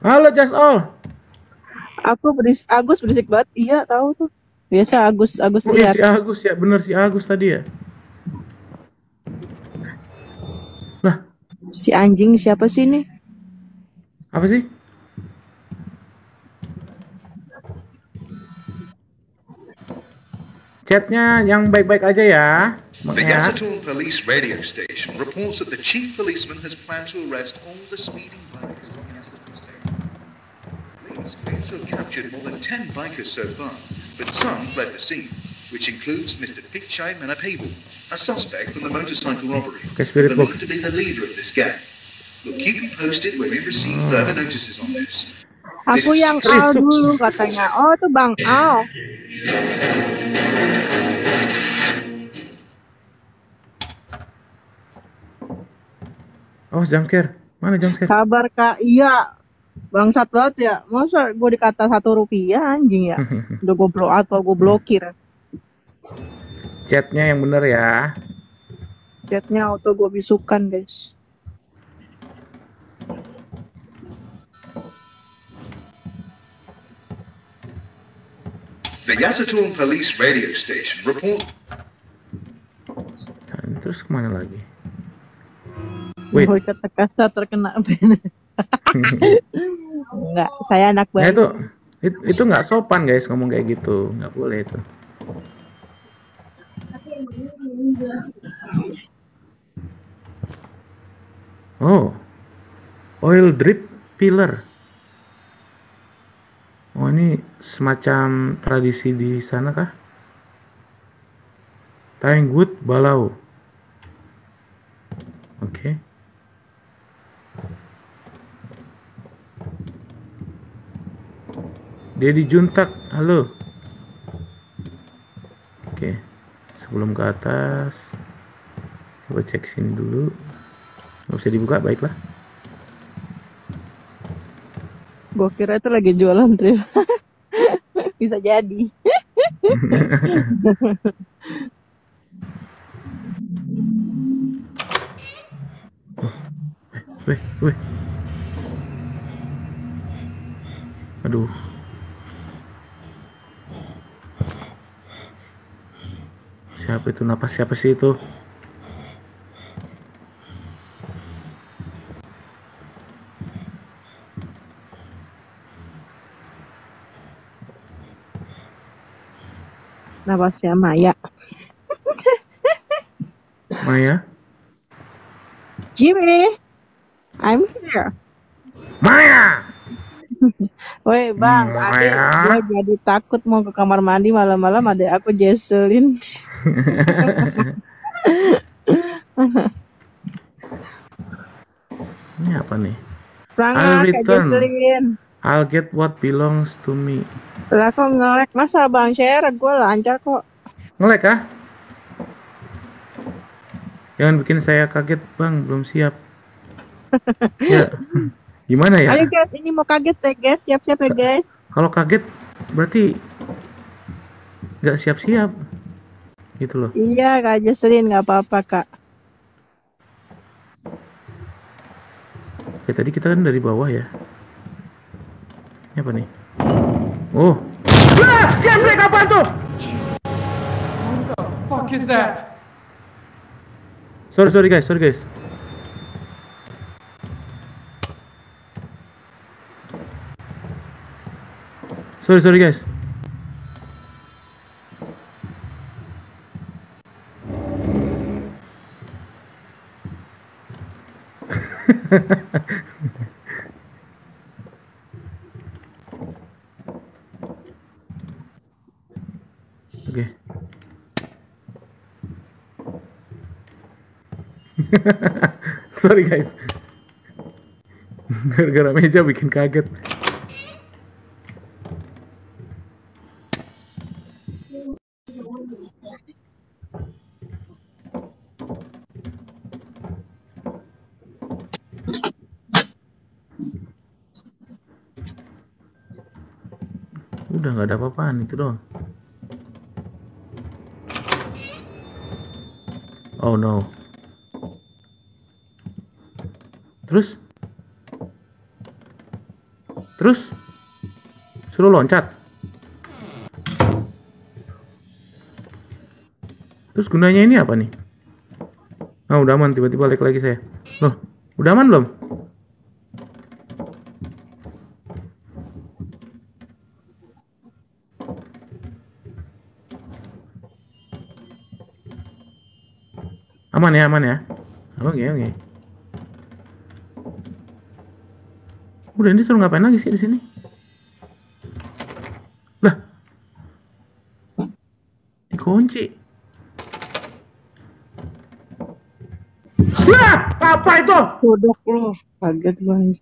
Halo Just All. Agus berisik banget. Iya, tahu tuh. Biasa Agus lihat. Si Agus ya, bener si Agus tadi ya. Nah, si anjing siapa sih ini? Apa sih? Chatnya yang baik-baik aja ya. The Yasatul Police Radio Station reports that the chief policeman has planned to arrest all the speeding bikers. Police have captured more than 10 bikers so far, but some fled the scene, which includes Mr. Pichai Manapable, a suspect from the motorcycle robbery, believed to be the leader of this gang. We'll keep you posted when we receive further notices on this. Aku yang Al dulu katanya. Oh, itu Bang Al. Oh, jangkir. Mana jangkir? Kabar Kak, iya. Bangsat banget ya, masa gue dikata 1 rupiah anjing ya, udah goblok atau gue blokir. Chatnya yang bener ya. Chatnya auto gue bisukan guys. The Yasatul Police Radio Station report. Dan terus kemana lagi? Wait. Oh, kata kasar terkena bener. Enggak, saya anak baru. Nah, itu nggak sopan guys ngomong kayak gitu, nggak boleh itu. Oh, oil drip filler. Oh ini semacam tradisi di sana kah? Tanggut Balau. Oke. Dedi Juntak, halo. Oke, sebelum ke atas, coba cek sini dulu. Nggak bisa dibuka, baiklah. Gue kira itu lagi jualan trip. Bisa jadi. Weh. Aduh. Siapa itu? Napas siapa sih itu? Napasnya Maya. Maya? Jimmy, I'm here. Maya! Woi bang, adek gue jadi takut mau ke kamar mandi malam-malam, adek aku Jesselin. Ini apa nih? I'll return. I'll get what belongs to me. Lah kok nge-lag? Masa Bang share? Gue lancar kok. Nge-lag ah? Jangan bikin saya kaget Bang, belum siap. Ya. Gimana ya? Ayo guys, ini mau kaget ya guys, siap-siap ya guys. Kalau kaget berarti nggak siap-siap gitu loh. Iya Kak Jesrin, nggak apa-apa Kak. Oke, tadi kita kan dari bawah ya. Ini apa nih? Oh. Lah, gesek apaan tuh? What the fuck is that? Sorry guys, Sorry guys. Oke. Sorry guys. Gara-gara meja bikin kaget. Udah nggak ada apa-apaan itu doang. Oh no. Terus suruh loncat. Terus gunanya ini apa nih? Nah udah aman, tiba-tiba balik lagi saya. Loh, udah aman belum? Aman ya. Oke. Udah, ini suruh ngapain lagi sih di sini? Lah. Dikunci. Wah, apa itu? Kodok lu, kaget banget.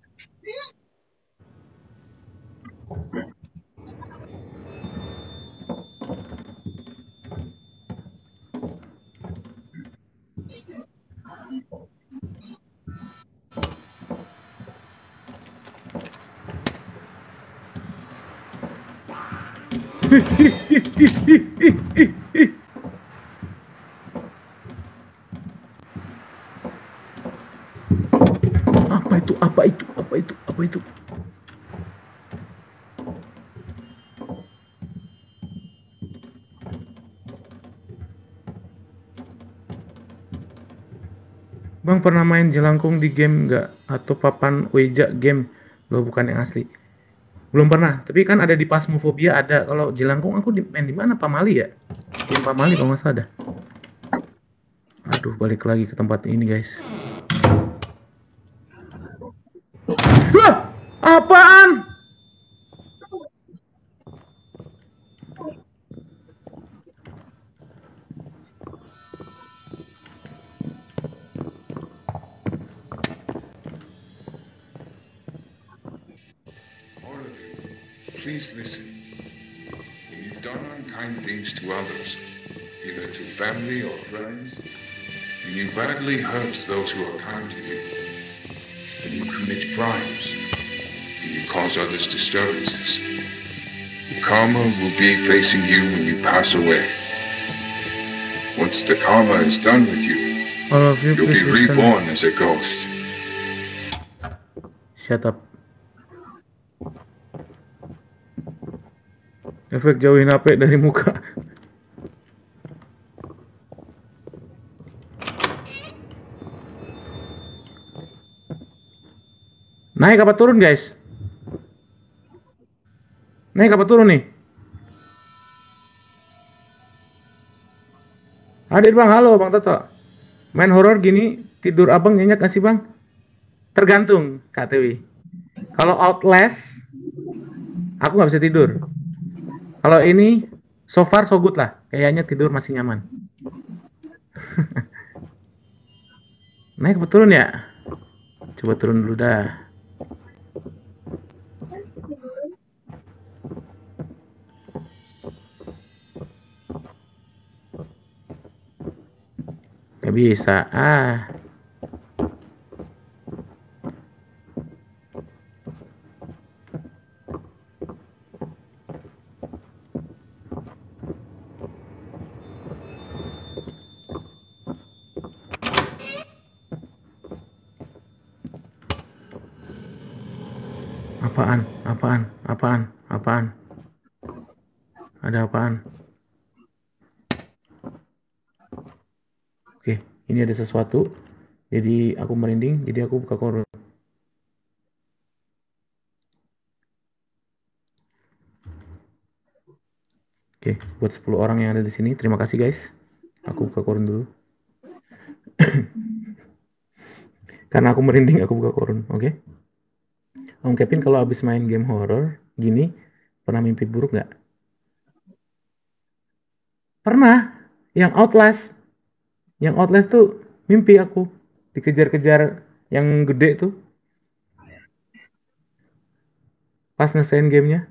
Apa itu? Bang pernah main jelangkung di game nggak? Atau papan weja game? Loh, bukan yang asli. Belum pernah, tapi kan ada di Phasmophobia ada. Kalau jelangkung aku main di mana? Pamali ya? Game Pamali kalau nggak salah dah. Aduh, balik lagi ke tempat ini guys. Wah, apaan? Please listen. If you've done unkind things to others, either to family or friends, and you badly hurt those who are kind to you, and you commit crimes, and you cause others disturbances, karma will be facing you when you pass away. Once the karma is done with you, you'll be reborn as a ghost. Shut up. Efek jauhin HP dari muka. Naik apa turun guys? Naik apa turun nih? Hadir Bang, halo Bang Toto. Main horor gini tidur abang nyenyak kasih Bang? Tergantung KTW. Kalau Outlast aku nggak bisa tidur. Kalau ini, so far so good lah. Kayaknya tidur masih nyaman. Naik betul ya? Coba turun dulu dah. Gak bisa. Ah. Apaan? Ada apaan? Oke, ini ada sesuatu. Jadi aku merinding, jadi aku buka koran. Oke, buat 10 orang yang ada di sini, terima kasih guys. Aku buka koran dulu. Karena aku merinding, aku buka koran, oke? Om Kevin, kalau habis main game horror gini, pernah mimpi buruk nggak? Pernah. Yang Outlast tuh mimpi aku dikejar-kejar yang gede tuh. Pas ngesain gamenya,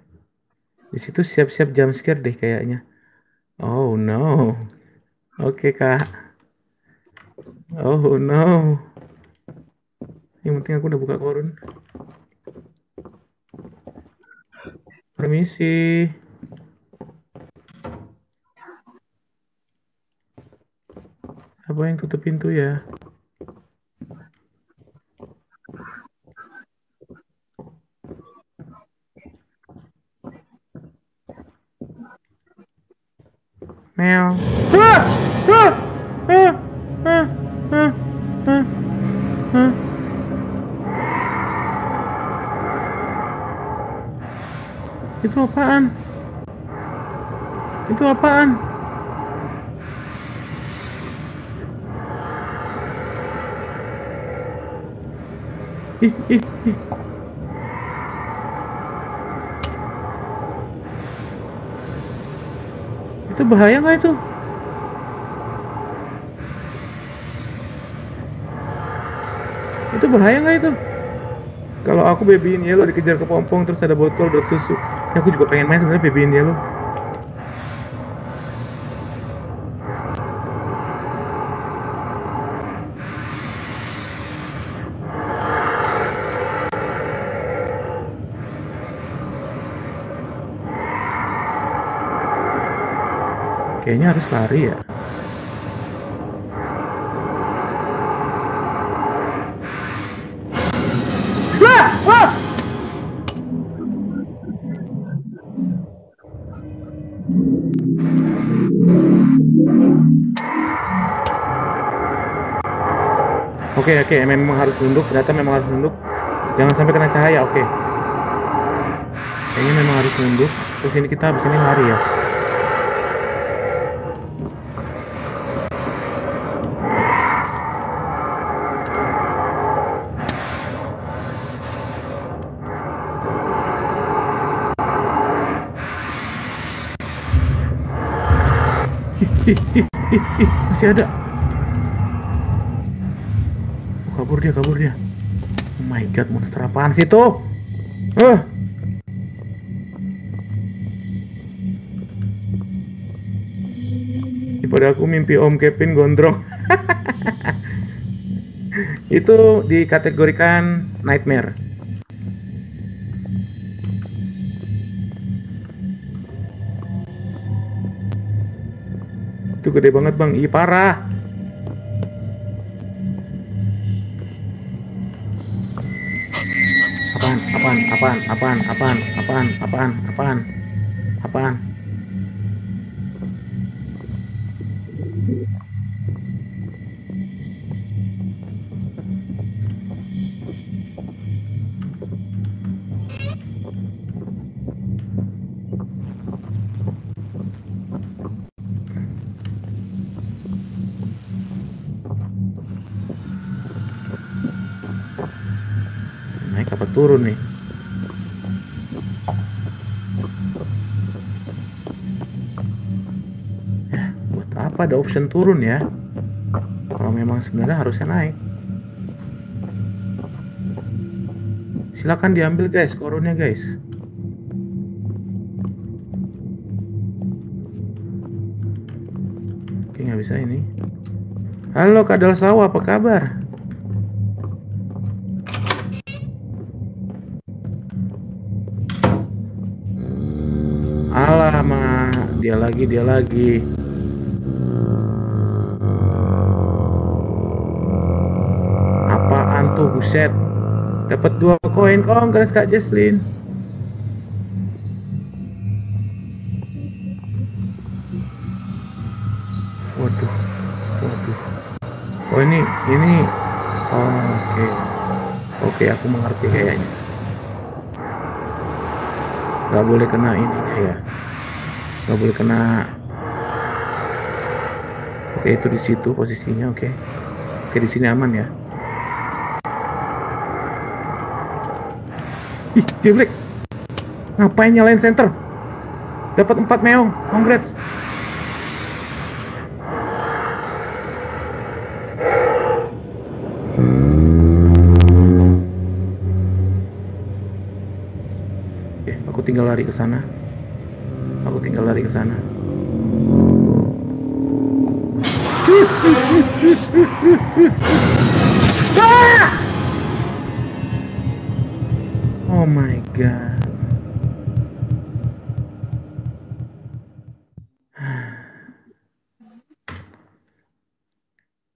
di situ siap-siap jump scare deh kayaknya. Oh no. Oke kak. Oh no. Yang penting aku udah buka korun. Permisi. Apa yang tutup pintu ya? Meow. Ah! Ah! Ah! Ah! Ah! Ah! Ah! Itu apaan? Itu apaan? Ih. Itu bahaya nggak itu? Itu bahaya nggak itu? Kalau aku baby in yellow dikejar ke pompong terus ada botol dan susu. Ya, aku juga pengen main sebenarnya baby in yellow. Kayaknya harus lari ya. Oke, memang harus nunduk. Ternyata memang harus nunduk. Jangan sampai kena cahaya, oke. Kayaknya memang harus nunduk. Terus ini kita habis ini lari ya. Ih, masih ada. Oh, kabur dia. Oh my god, monster apaan sih tuh? Daripada aku mimpi Om Kevin gondrong. Itu dikategorikan nightmare. Itu gede banget bang, ih parah. Apaan? Turun nih. Ya, buat apa ada option turun ya? Kalau memang sebenarnya harusnya naik. Silahkan diambil guys, koronnya guys. Oke, nggak bisa ini. Halo Kadal Sawah, apa kabar? Alamak, dia lagi. Apaan tuh, buset. Dapat 2 koin, kongres Kak Jesslyn. Waduh. Oh ini. Oke, aku mengerti kayaknya. Gak boleh kena ini ya. Gak boleh kena. Oke, itu di situ posisinya, oke. Oke, di sini aman ya. Ih, dia break. Ngapain nyalain center? Dapat 4 meong. Congrats. Oke, aku tinggal lari ke sana. Ah! Oh my god.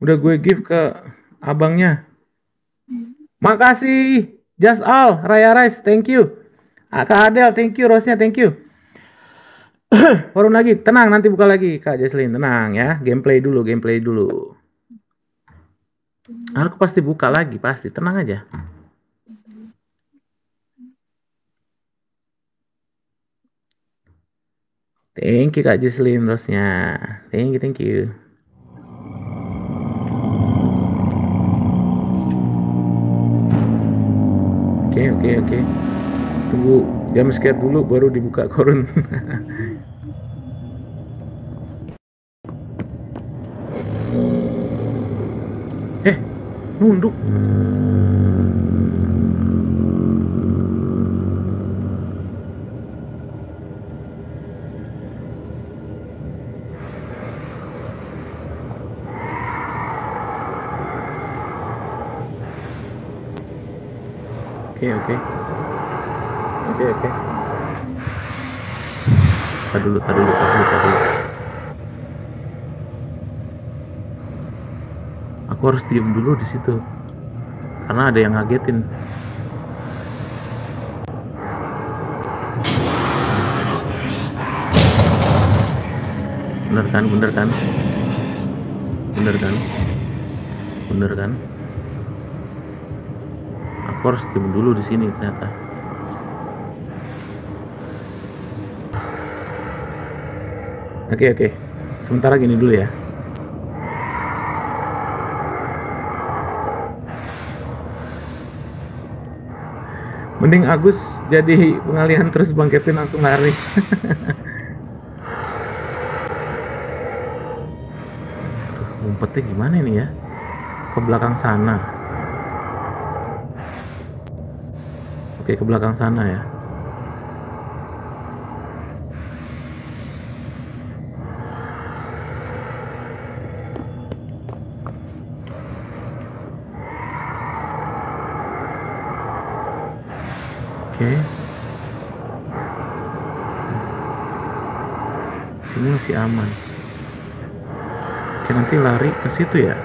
Udah gue give ke abangnya. Makasih Just All, Raya Rice, thank you. Kak Adel, thank you. Rosnya, thank you. Warung lagi, tenang nanti buka lagi Kak Jesslyn, tenang ya. Gameplay dulu. Aku pasti buka lagi, pasti. Tenang aja. Thank you Kak Jesslyn, Rosnya. Thank you. Oke. Tunggu jam sekian dulu baru dibuka koron. Nunduk. Oke. Tahan dulu. Aku harus diem dulu di situ karena ada yang ngagetin. Bener kan? Aku harus diem dulu di sini ternyata. Oke. Sementara gini dulu ya. Mending Agus jadi pengalihan terus Bang Kevin langsung lari. Ngumpetnya gimana ini ya? Ke belakang sana ya. Oke. Sini masih aman. Oke, nanti lari ke situ ya.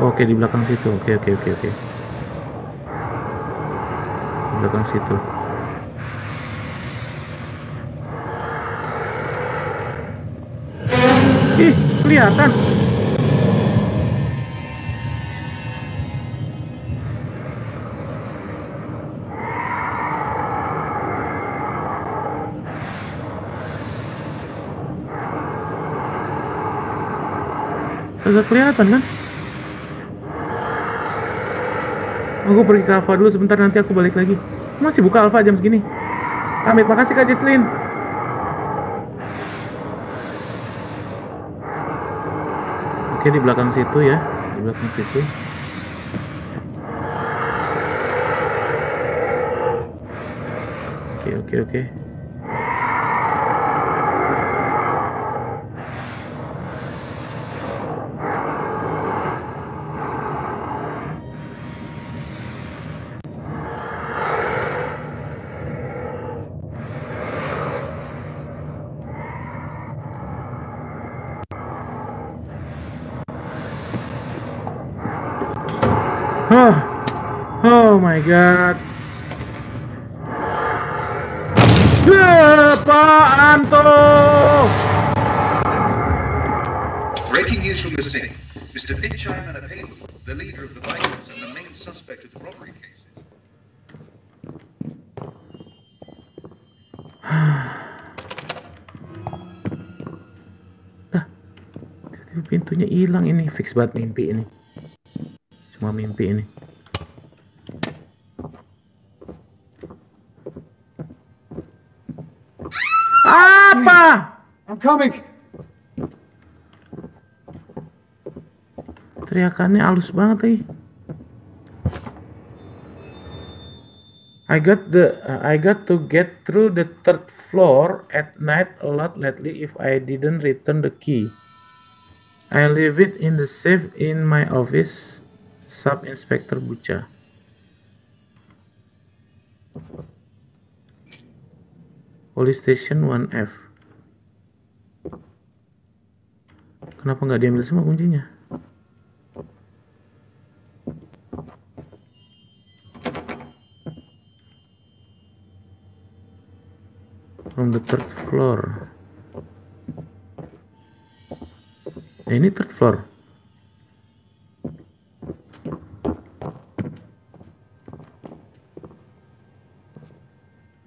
Oke, di belakang situ. Oke. Di belakang situ. Ih, kelihatan. Agak kelihatan kan? Aku pergi ke Alpha dulu sebentar, nanti aku balik lagi. Masih buka Alpha jam segini. Amit, makasih Kak Jesslyn. Oke, di belakang situ ya, di belakang situ. Oke. Oh my god. Apaan tuh? Breaking news from the city. Mr. Pinchai Manapelu, the leader of the violence and the main suspect of the robbery cases. Nah, pintunya hilang ini, fix banget mimpi ini. Cuma mimpi ini. Apa? I'm coming. Teriakannya halus banget nih. I got to get through the third floor at night a lot lately if I didn't return the key. I leave it in the safe in my office. Sub Inspector Bucha. Police Station 1F. Kenapa nggak diambil semua kuncinya? From the third floor. Ini third floor.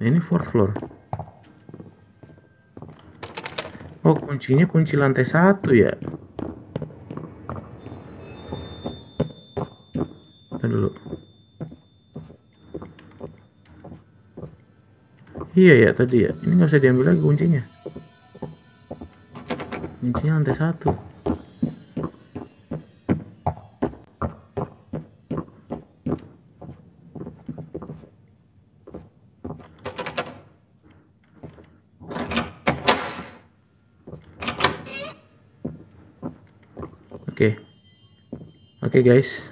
Ini fourth floor. Oh, kuncinya kunci lantai 1 ya. Bentar dulu. Iya ya tadi ya. Ini nggak bisa diambil lagi kuncinya. Kuncinya lantai 1. Oke guys,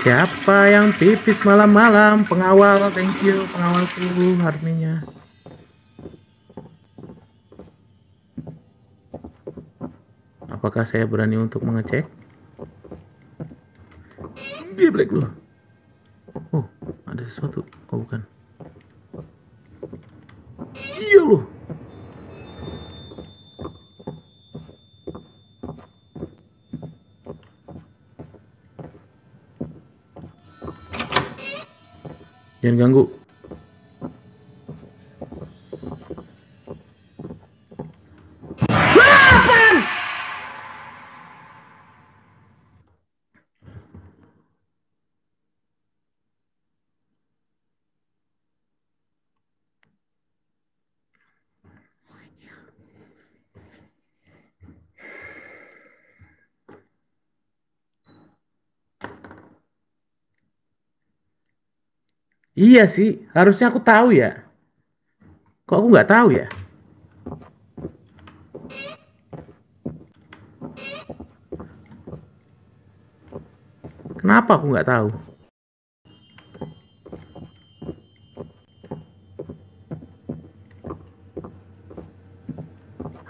siapa yang pipis malam-malam? Pengawal, thank you pengawalku, Harminya. Apakah saya berani untuk mengecek? Dia black dulu. Oh, ada sesuatu. Oh bukan. Iya loh. Jangan ganggu. Iya sih, harusnya aku tahu ya. Kok aku nggak tahu ya? Kenapa aku nggak tahu?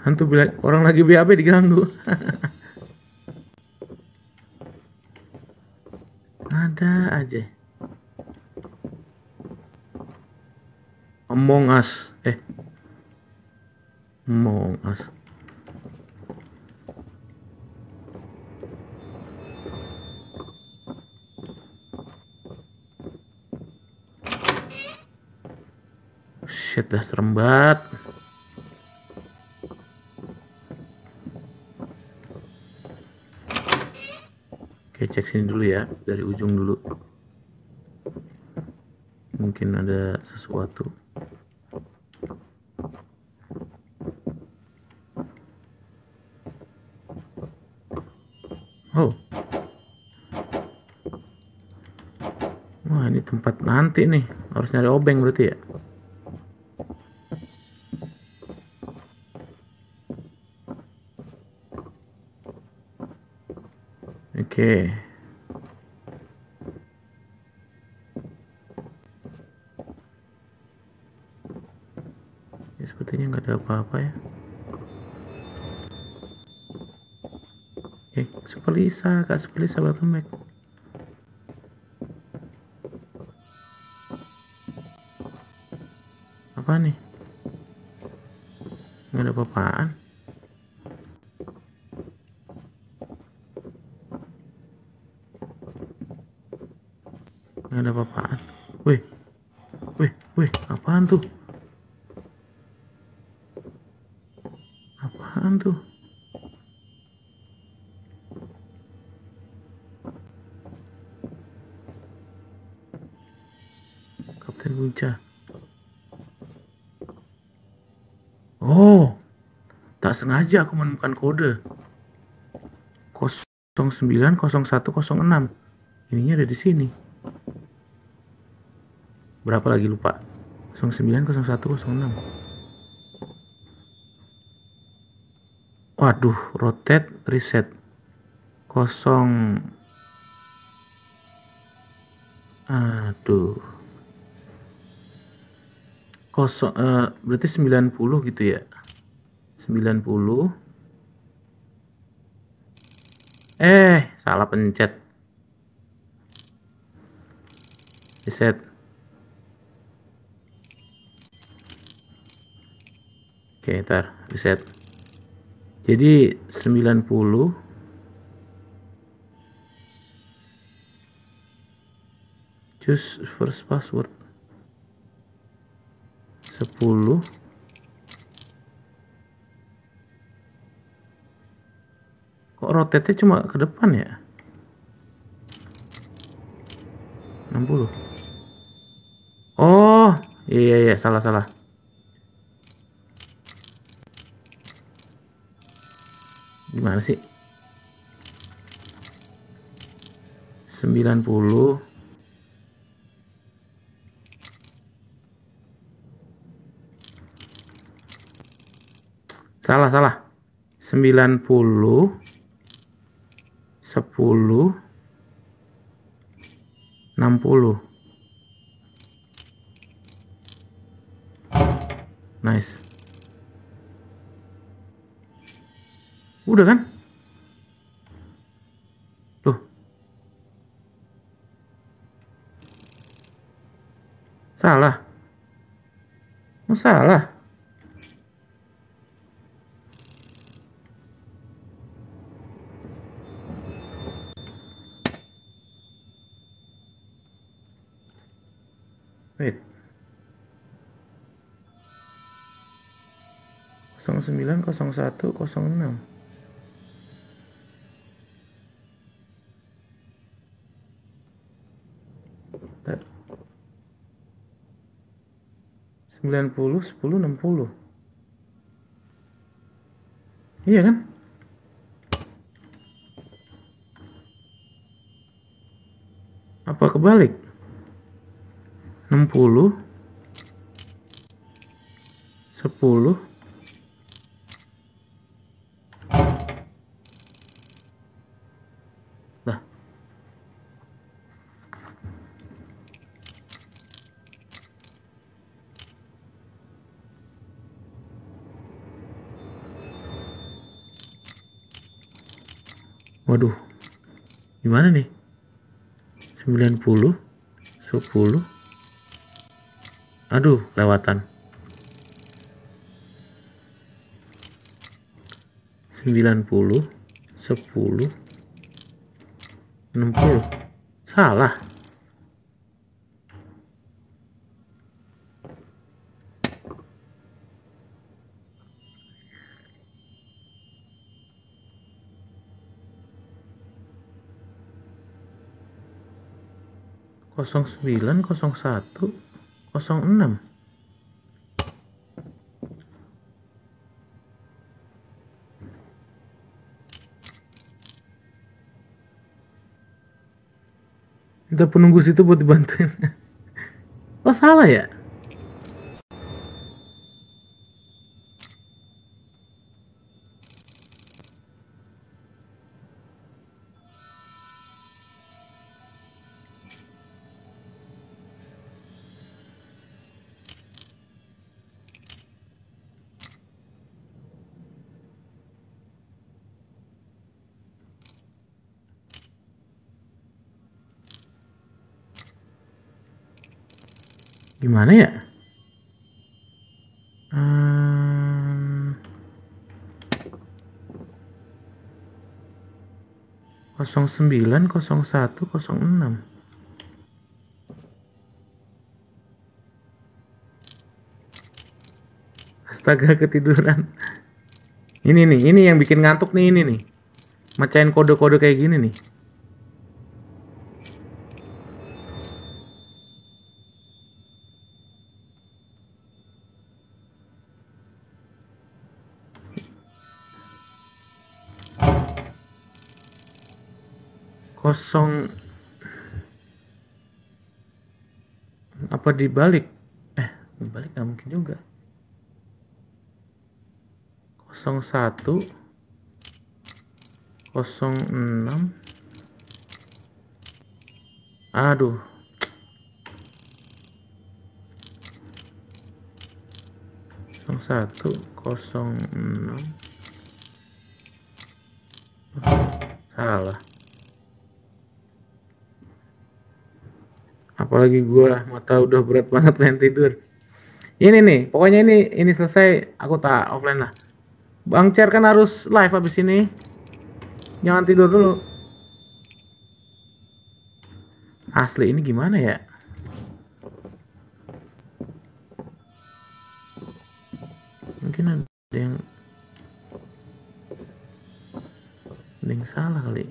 Hantu bilang orang lagi BAB diganggu. Ada aja. Among Us. Shit, dah serem banget. Oke, cek sini dulu ya, dari ujung dulu. Mungkin ada sesuatu. Oh. Wah, ini tempat nanti nih. Harus nyari obeng berarti ya. Oke. Ya, sepertinya nggak ada apa-apa ya. Sepelisa, Kak, sepelisa lo temek. Apa nih? Nggak ada apa-apaan. Nggak ada apa-apaan. Wih, wih, wih, apaan tuh? Apaan tuh? Oh, tak sengaja aku menemukan kode 090106. Ininya ada di sini. Berapa lagi lupa? 090106. Waduh, rotate reset 0. Aduh. Berarti 90 gitu ya. 90. Salah pencet. Reset. Oke, ntar reset. Jadi 90 choose first password. 10 kok rotate cuma ke depan ya? 60. Oh iya, salah. Gimana sih? 90 salah 90 10 60. Nice. Udah kan? Loh. Salah. Masalah. Wait. 090106. Bentar. 90 10 60. Iya kan? Apa kebalik? 60 10. Nah. Waduh. Gimana nih? 90 10. Aduh, lewatan. 90 10 60. Salah. Kosong 0901 06. Kita penunggu situ buat dibantuin. Oh salah ya? Gimana ya? Kosong 09 01 06. Astaga ketiduran. Ini nih, ini yang bikin ngantuk nih ini nih. Macain kode-kode kayak gini nih. Kosong apa dibalik? Dibalik nggak mungkin juga. 01 06. Aduh. Kosong 01 06. Salah. Apalagi gua mata udah berat banget pengen tidur. Ini nih, pokoknya ini selesai aku tak offline lah. Bang Cer kan harus live habis ini. Jangan tidur dulu. Asli ini gimana ya? Mungkin ada yang salah kali.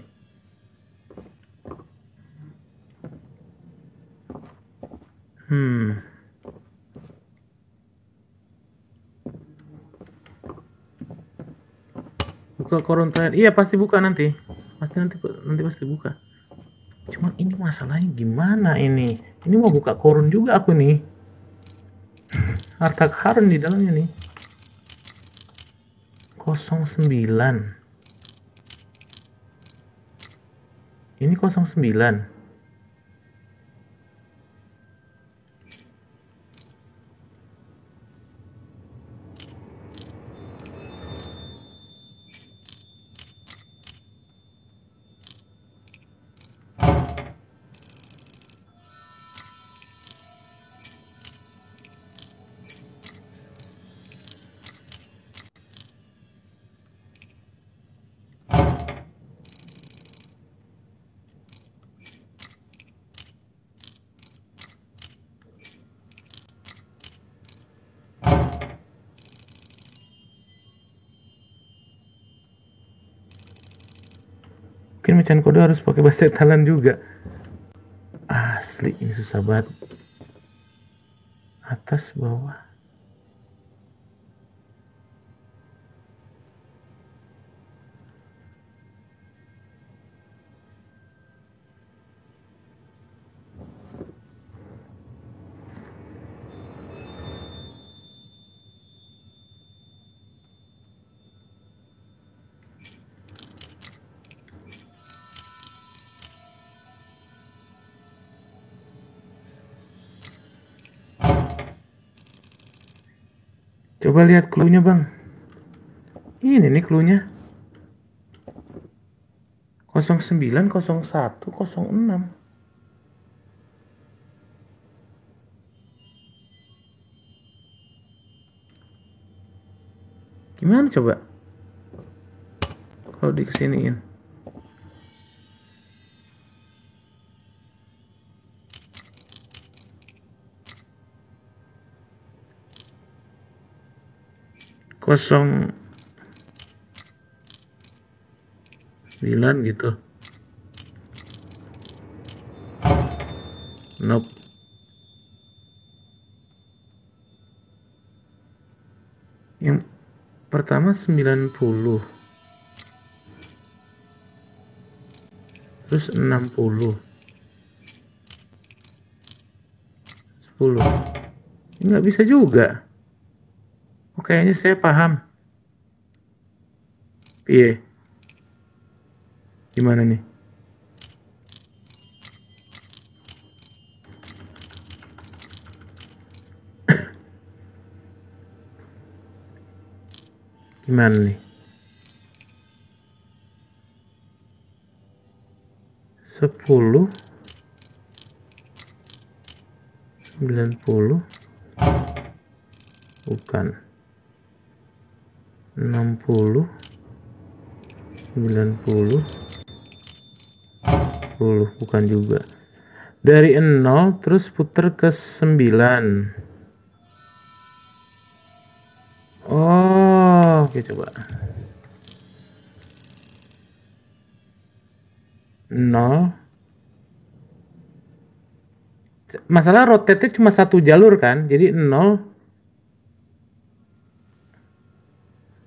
Buka koron terakhir. Iya pasti buka nanti. Nanti pasti buka. Cuman ini masalahnya gimana ini? Ini mau buka koron juga aku nih. Harta karun di dalamnya nih. 09. Ini 09. Mungkin macan kode harus pakai bahasa Thailand juga. Asli ini susah banget. Atas bawah. Coba lihat cluenya bang. Ini nih cluenya. 09 01 06. Gimana coba? Kalau dikesiniin. Kosong 9 gitu. Nope. Yang pertama 90. Terus 60. 10. Nggak bisa juga. Oh, kayaknya saya paham. Piye? Gimana nih? Gimana nih? Sepuluh, 90, bukan, 60, 90, 10, bukan juga. Dari 0 terus putar ke 9. Oh, oke, coba 0. Masalah rotate-nya cuma satu jalur kan, jadi 0,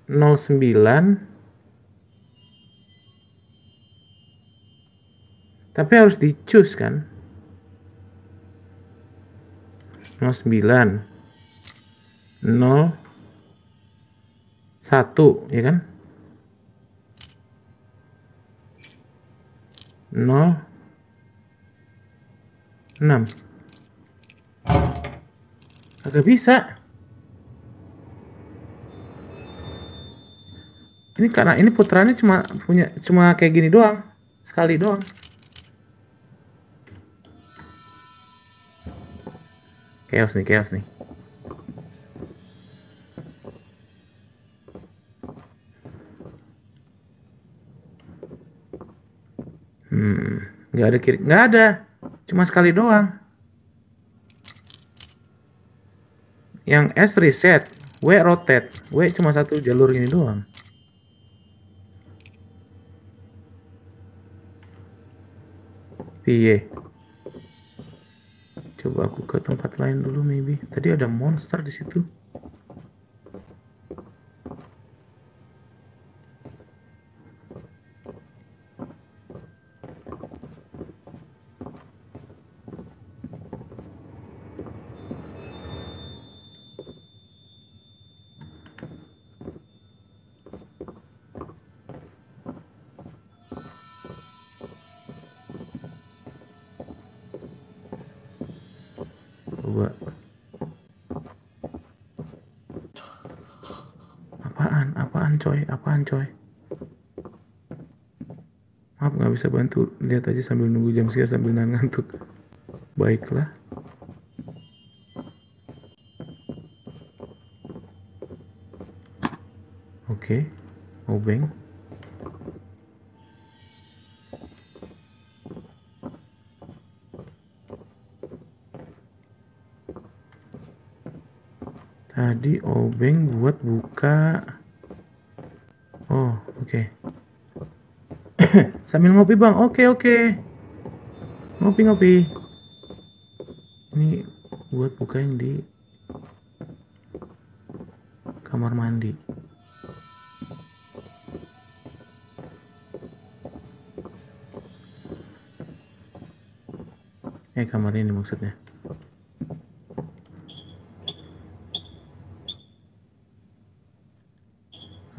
09. Tapi harus di-choose kan, 09, 0, 1, ya kan? 0 6. Agak bisa. Ini karena ini putarannya cuma kayak gini doang. Sekali doang. Chaos nih, chaos nih. Nggak ada kiri, nggak ada, cuma sekali doang. Yang S reset, W rotate, W cuma satu jalur ini doang. Piye? Coba aku ke tempat lain dulu, maybe. Tadi ada monster di situ. Apaan coy, maaf nggak bisa bantu, lihat aja sambil nunggu jam sekian sambil ngantuk. Baiklah, oke, obeng. Tadi obeng buat buka. Oh, oke. Sambil ngopi, Bang. Oke. Ngopi. Ini buat buka yang di kamar mandi. Kamar ini maksudnya.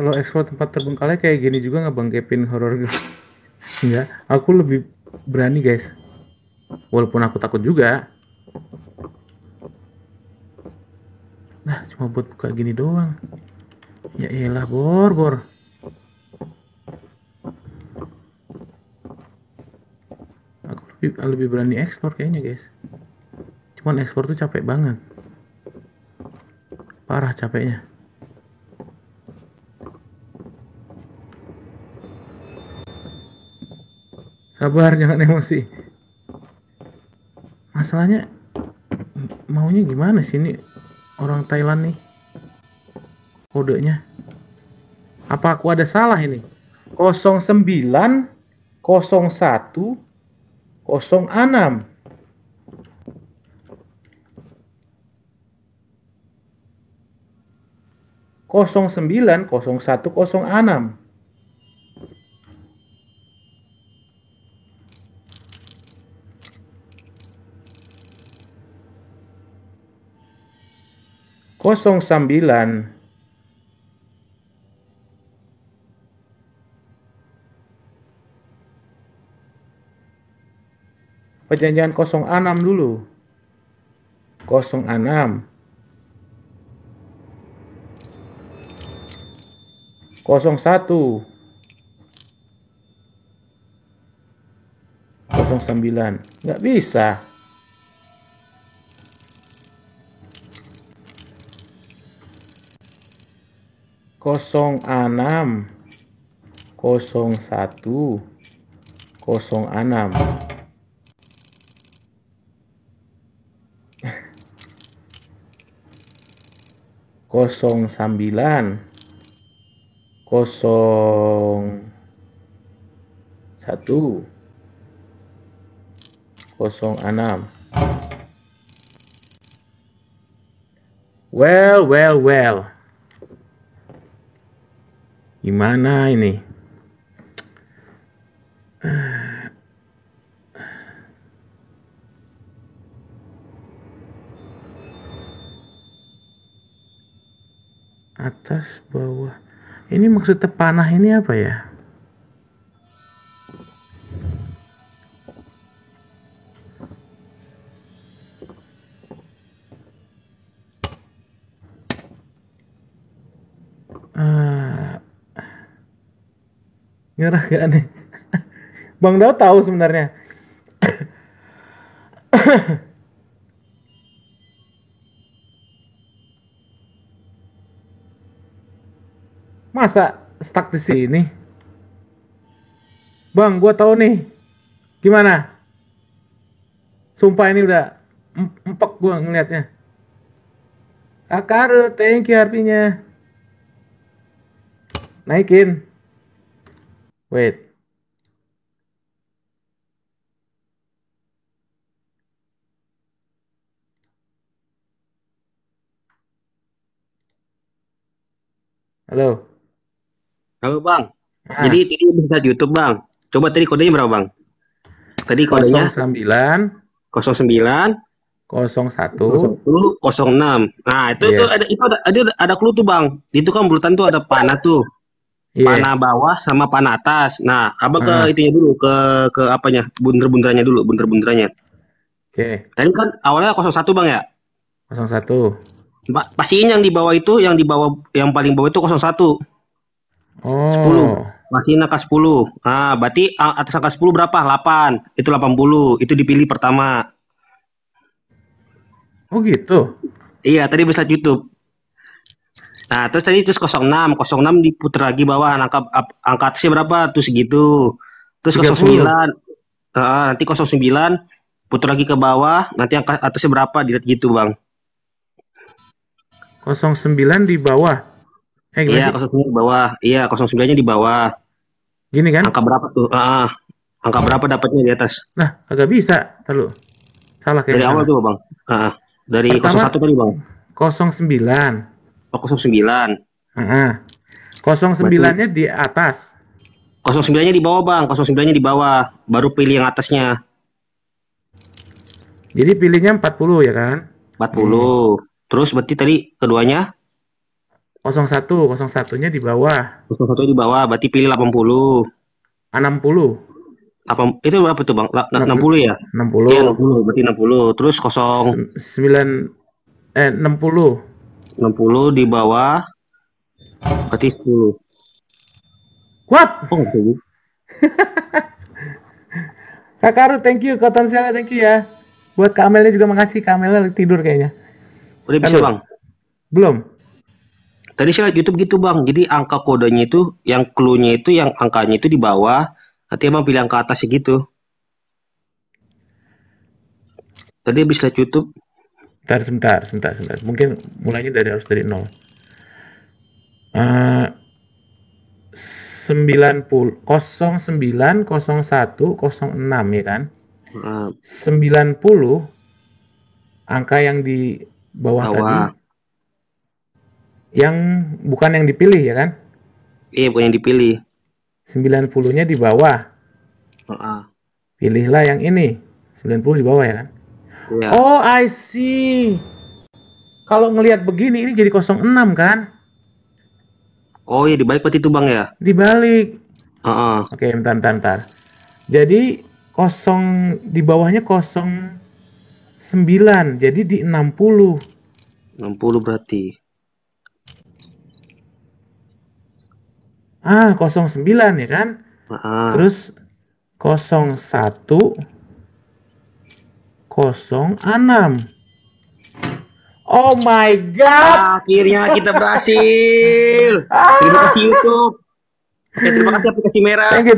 Kalau explore tempat terbengkalai kayak gini juga ngebangkepin horor gitu. Enggak, aku lebih berani guys. Walaupun aku takut juga. Nah, cuma buat buka gini doang. Ya elah, bor. Aku lebih berani explore kayaknya guys. Cuman explore tuh capek banget. Parah capeknya. Sabar, jangan emosi. Masalahnya maunya gimana sih ini orang Thailand nih kodenya? Apa aku ada salah ini? 09 01 06. (09) 01 06. 09. Jangan-jangan 06 dulu. 06. 01. 09. Nggak bisa. Kosong 06. 01. 06. Kosong 09. 01. 06. Well. Gimana ini? Atas, bawah. Ini maksudnya panah ini apa ya? Ngerah gak nih? Bang Dao tahu sebenarnya. Masa stuck di sini? Bang, gua tahu nih. Gimana? Sumpah ini udah empek gua ngelihatnya. Akar, thank you artinya. Naikin. Wait. Halo. Halo Bang. Ah. Jadi tadi bisa YouTube Bang. Coba tadi kodenya berapa Bang? Tadi kodenya 09 01 06. Nah, itu yes. Tuh ada clue tuh Bang. Di itu kan bulutan tuh ada panah tuh. Yeah. Panah bawah sama panah atas. Nah, abang ke itunya dulu, ke apanya? Bunder-bunderannya dulu, bunder-bunderannya. Oke. Okay. Tadi kan awalnya 01 Bang ya? 01. Pastiin yang di bawah itu, yang paling bawah itu 01. Oh. 10. Pastiin angka 10. Nah, berarti atas angka 10 berapa? 8. Itu 80. Itu dipilih pertama. Oh gitu. Iya, tadi bisa YouTube. Nah, terus 06 diputer lagi bawah, angka atasnya berapa? Terus segitu. Terus 09. Nanti 09 puter lagi ke bawah, nanti angka atasnya berapa? Dilihat gitu, Bang. 09 di bawah. Iya, 09 di bawah. Iya, 09-nya di bawah. Gini kan? Angka berapa tuh? Angka berapa dapatnya di atas? Nah, agak bisa. Terlalu. Salah kayaknya. Dari awal tuh, Bang. Dari pertama, 01 tadi, Bang. 09. 09. 09-nya di atas. 09-nya di bawah, Bang. 09-nya di bawah. Baru pilih yang atasnya. Jadi pilihnya 40 ya kan? 40. Terus berarti tadi keduanya 01. 01-nya di bawah. 01-nya di bawah, berarti pilih 80. 60. Apa itu berapa tuh, Bang? 60 ya? 60. Iya, 60, berarti 60. Terus 60. 60 di bawah berarti 10. What? Oh, Kakaru, thank you. Koton Sela, thank you ya. Buat Kamelnya juga makasih. Kamelnya tidur kayaknya. Udah bisa Bang? Belum. Tadi saya lihat YouTube gitu Bang. Jadi angka kodenya itu, yang cluenya itu, yang angkanya itu di bawah. Nanti Abang pilih angka atasnya gitu. Tadi habis lihat YouTube. Sebentar. Mungkin mulainya harus dari 0. 09, 01, 06 ya kan? 90 angka yang di bawah tadi. Yang bukan yang dipilih ya kan? Iya, bukan yang dipilih. 90-nya di bawah. Pilihlah yang ini. 90 di bawah ya kan? Ya. Oh, I see. Kalau ngelihat begini ini jadi 06 kan? Oh iya, dibalik berarti itu Bang ya? Dibalik. Oke, bentar. Jadi 0 di bawahnya 09. Jadi di 60. 60 berarti. Ah, 09 ya kan? Terus 01 06. Oh my God! Akhirnya kita berhasil. Terima kasih YouTube. Oke, terima kasih aplikasi merah. Thank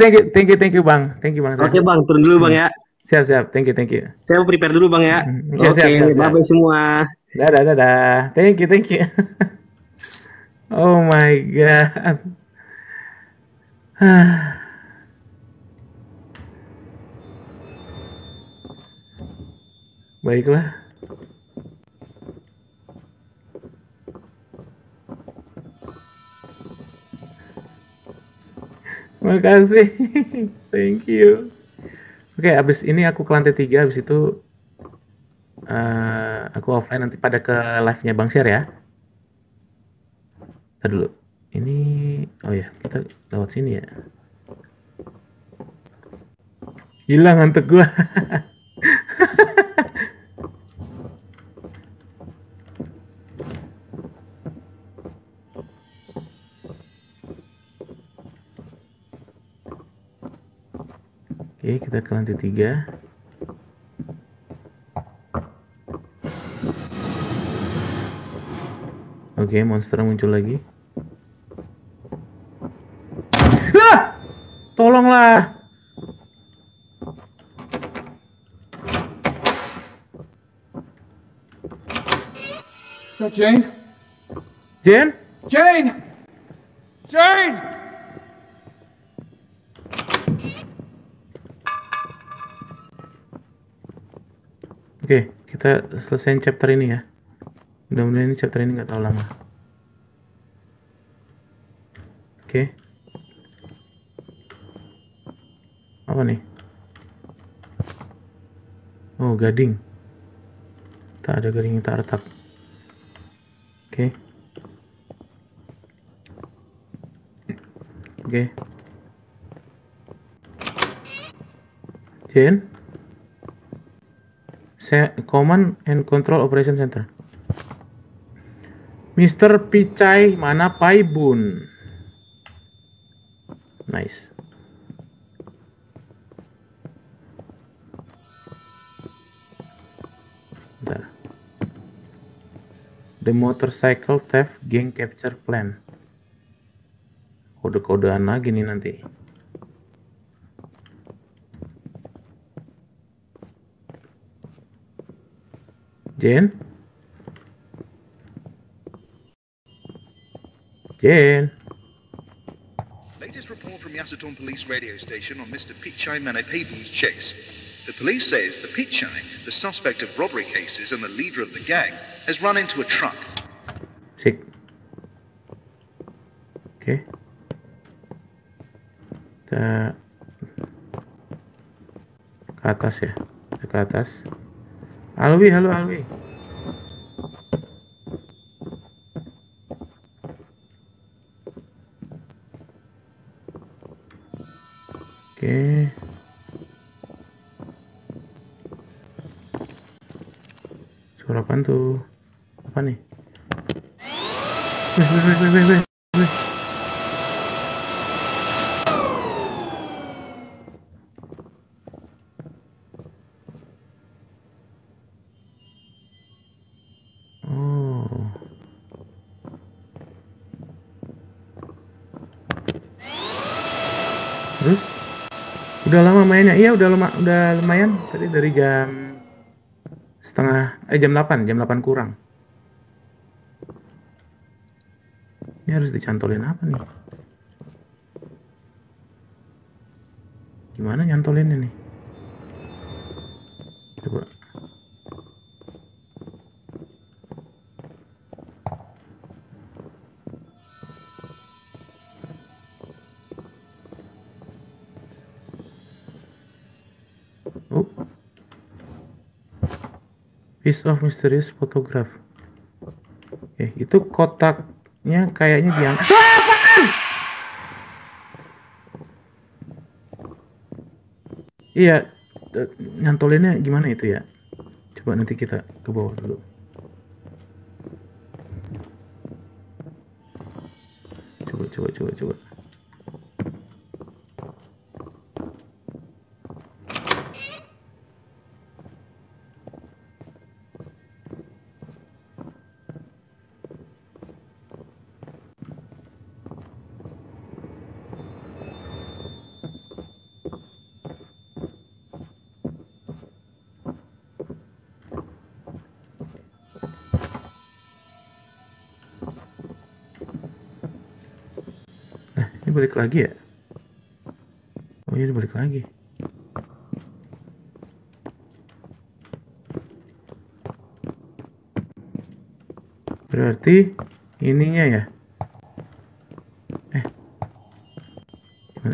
you bang. Oke bang, turun dulu bang ya. Siap. Thank you. Saya mau prepare dulu bang ya. Oke, bye semua. Dadah. Thank you. Oh my God. Baiklah. Makasih, thank you. Oke, abis ini aku ke lantai 3, abis itu aku offline nanti pada ke live-nya Bang Syar ya. Ntar dulu, ini, oh ya, kita lewat sini ya. Hilang ngantuk gua. Oke, kita ke lantai 3. Oke, monster muncul lagi. Ah! Tolonglah. So, Jane. Oke, kita selesaiin chapter ini ya. Mudah-mudahan ini chapter ini nggak terlalu lama. Oke. Apa nih? Oh, gading. Tak ada gading, tak retak. Oke. Oke. Jane? Command and Control Operation Center. Mr. Pichai mana Pai Bun? Nice. Bentar. The Motorcycle Theft Gang Capture Plan. Kode-kodean lagi nih nanti. Jane. Latest report from Yasuton Police Radio Station on Mr. Pichai Manapabun's chase. The police says the Pichai, the suspect of robbery cases and the leader of the gang, has run into a truck. Sick. Okay. Ke atas ya, ke atas. Halo Alwi. Oke. Suara apaan tuh? Apa nih? Weh. Udah lama mainnya, iya udah lumayan. Tadi dari jam setengah, jam 8 kurang. Ini harus dicantolin apa nih? Gimana nyantolinnya nih? Coba. Piece of mysterious photograph. Oke, itu kotaknya kayaknya diangkat. Iya, nyantolinnya gimana itu ya? Coba nanti kita ke bawah dulu. Coba. Balik lagi ya? Oh iya, balik lagi. Berarti ininya ya?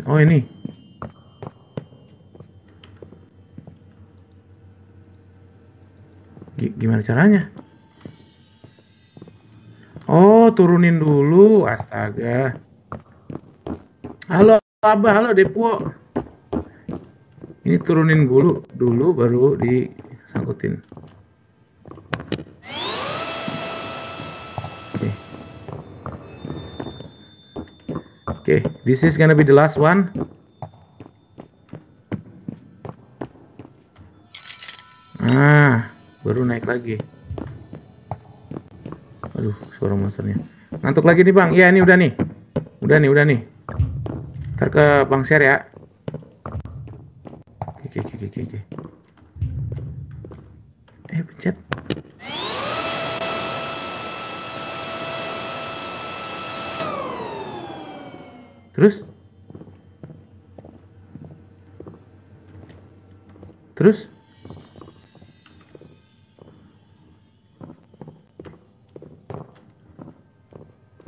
Oh ini. Gimana caranya? Oh, turunin dulu. Astaga. Halo Abah, halo Depo. Ini turunin dulu baru disangkutin. Oke, this is gonna be the last one. Nah, baru naik lagi. Aduh, suara monsternya. Ngantuk lagi nih Bang. Iya, ini udah nih. Udah nih. Ntar ke Bang Share ya. Oke. Pencet. Terus?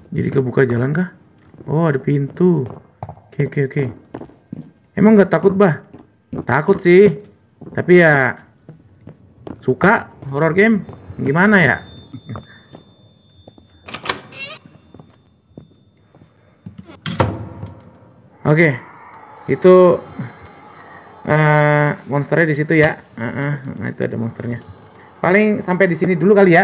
Jadi kebuka jalan kah? Oh, ada pintu. Oke. Emang nggak takut bah? Takut sih, tapi ya suka horror game. Gimana ya? Oke, itu monsternya di situ ya. Itu ada monsternya. Paling sampai di sini dulu kali ya.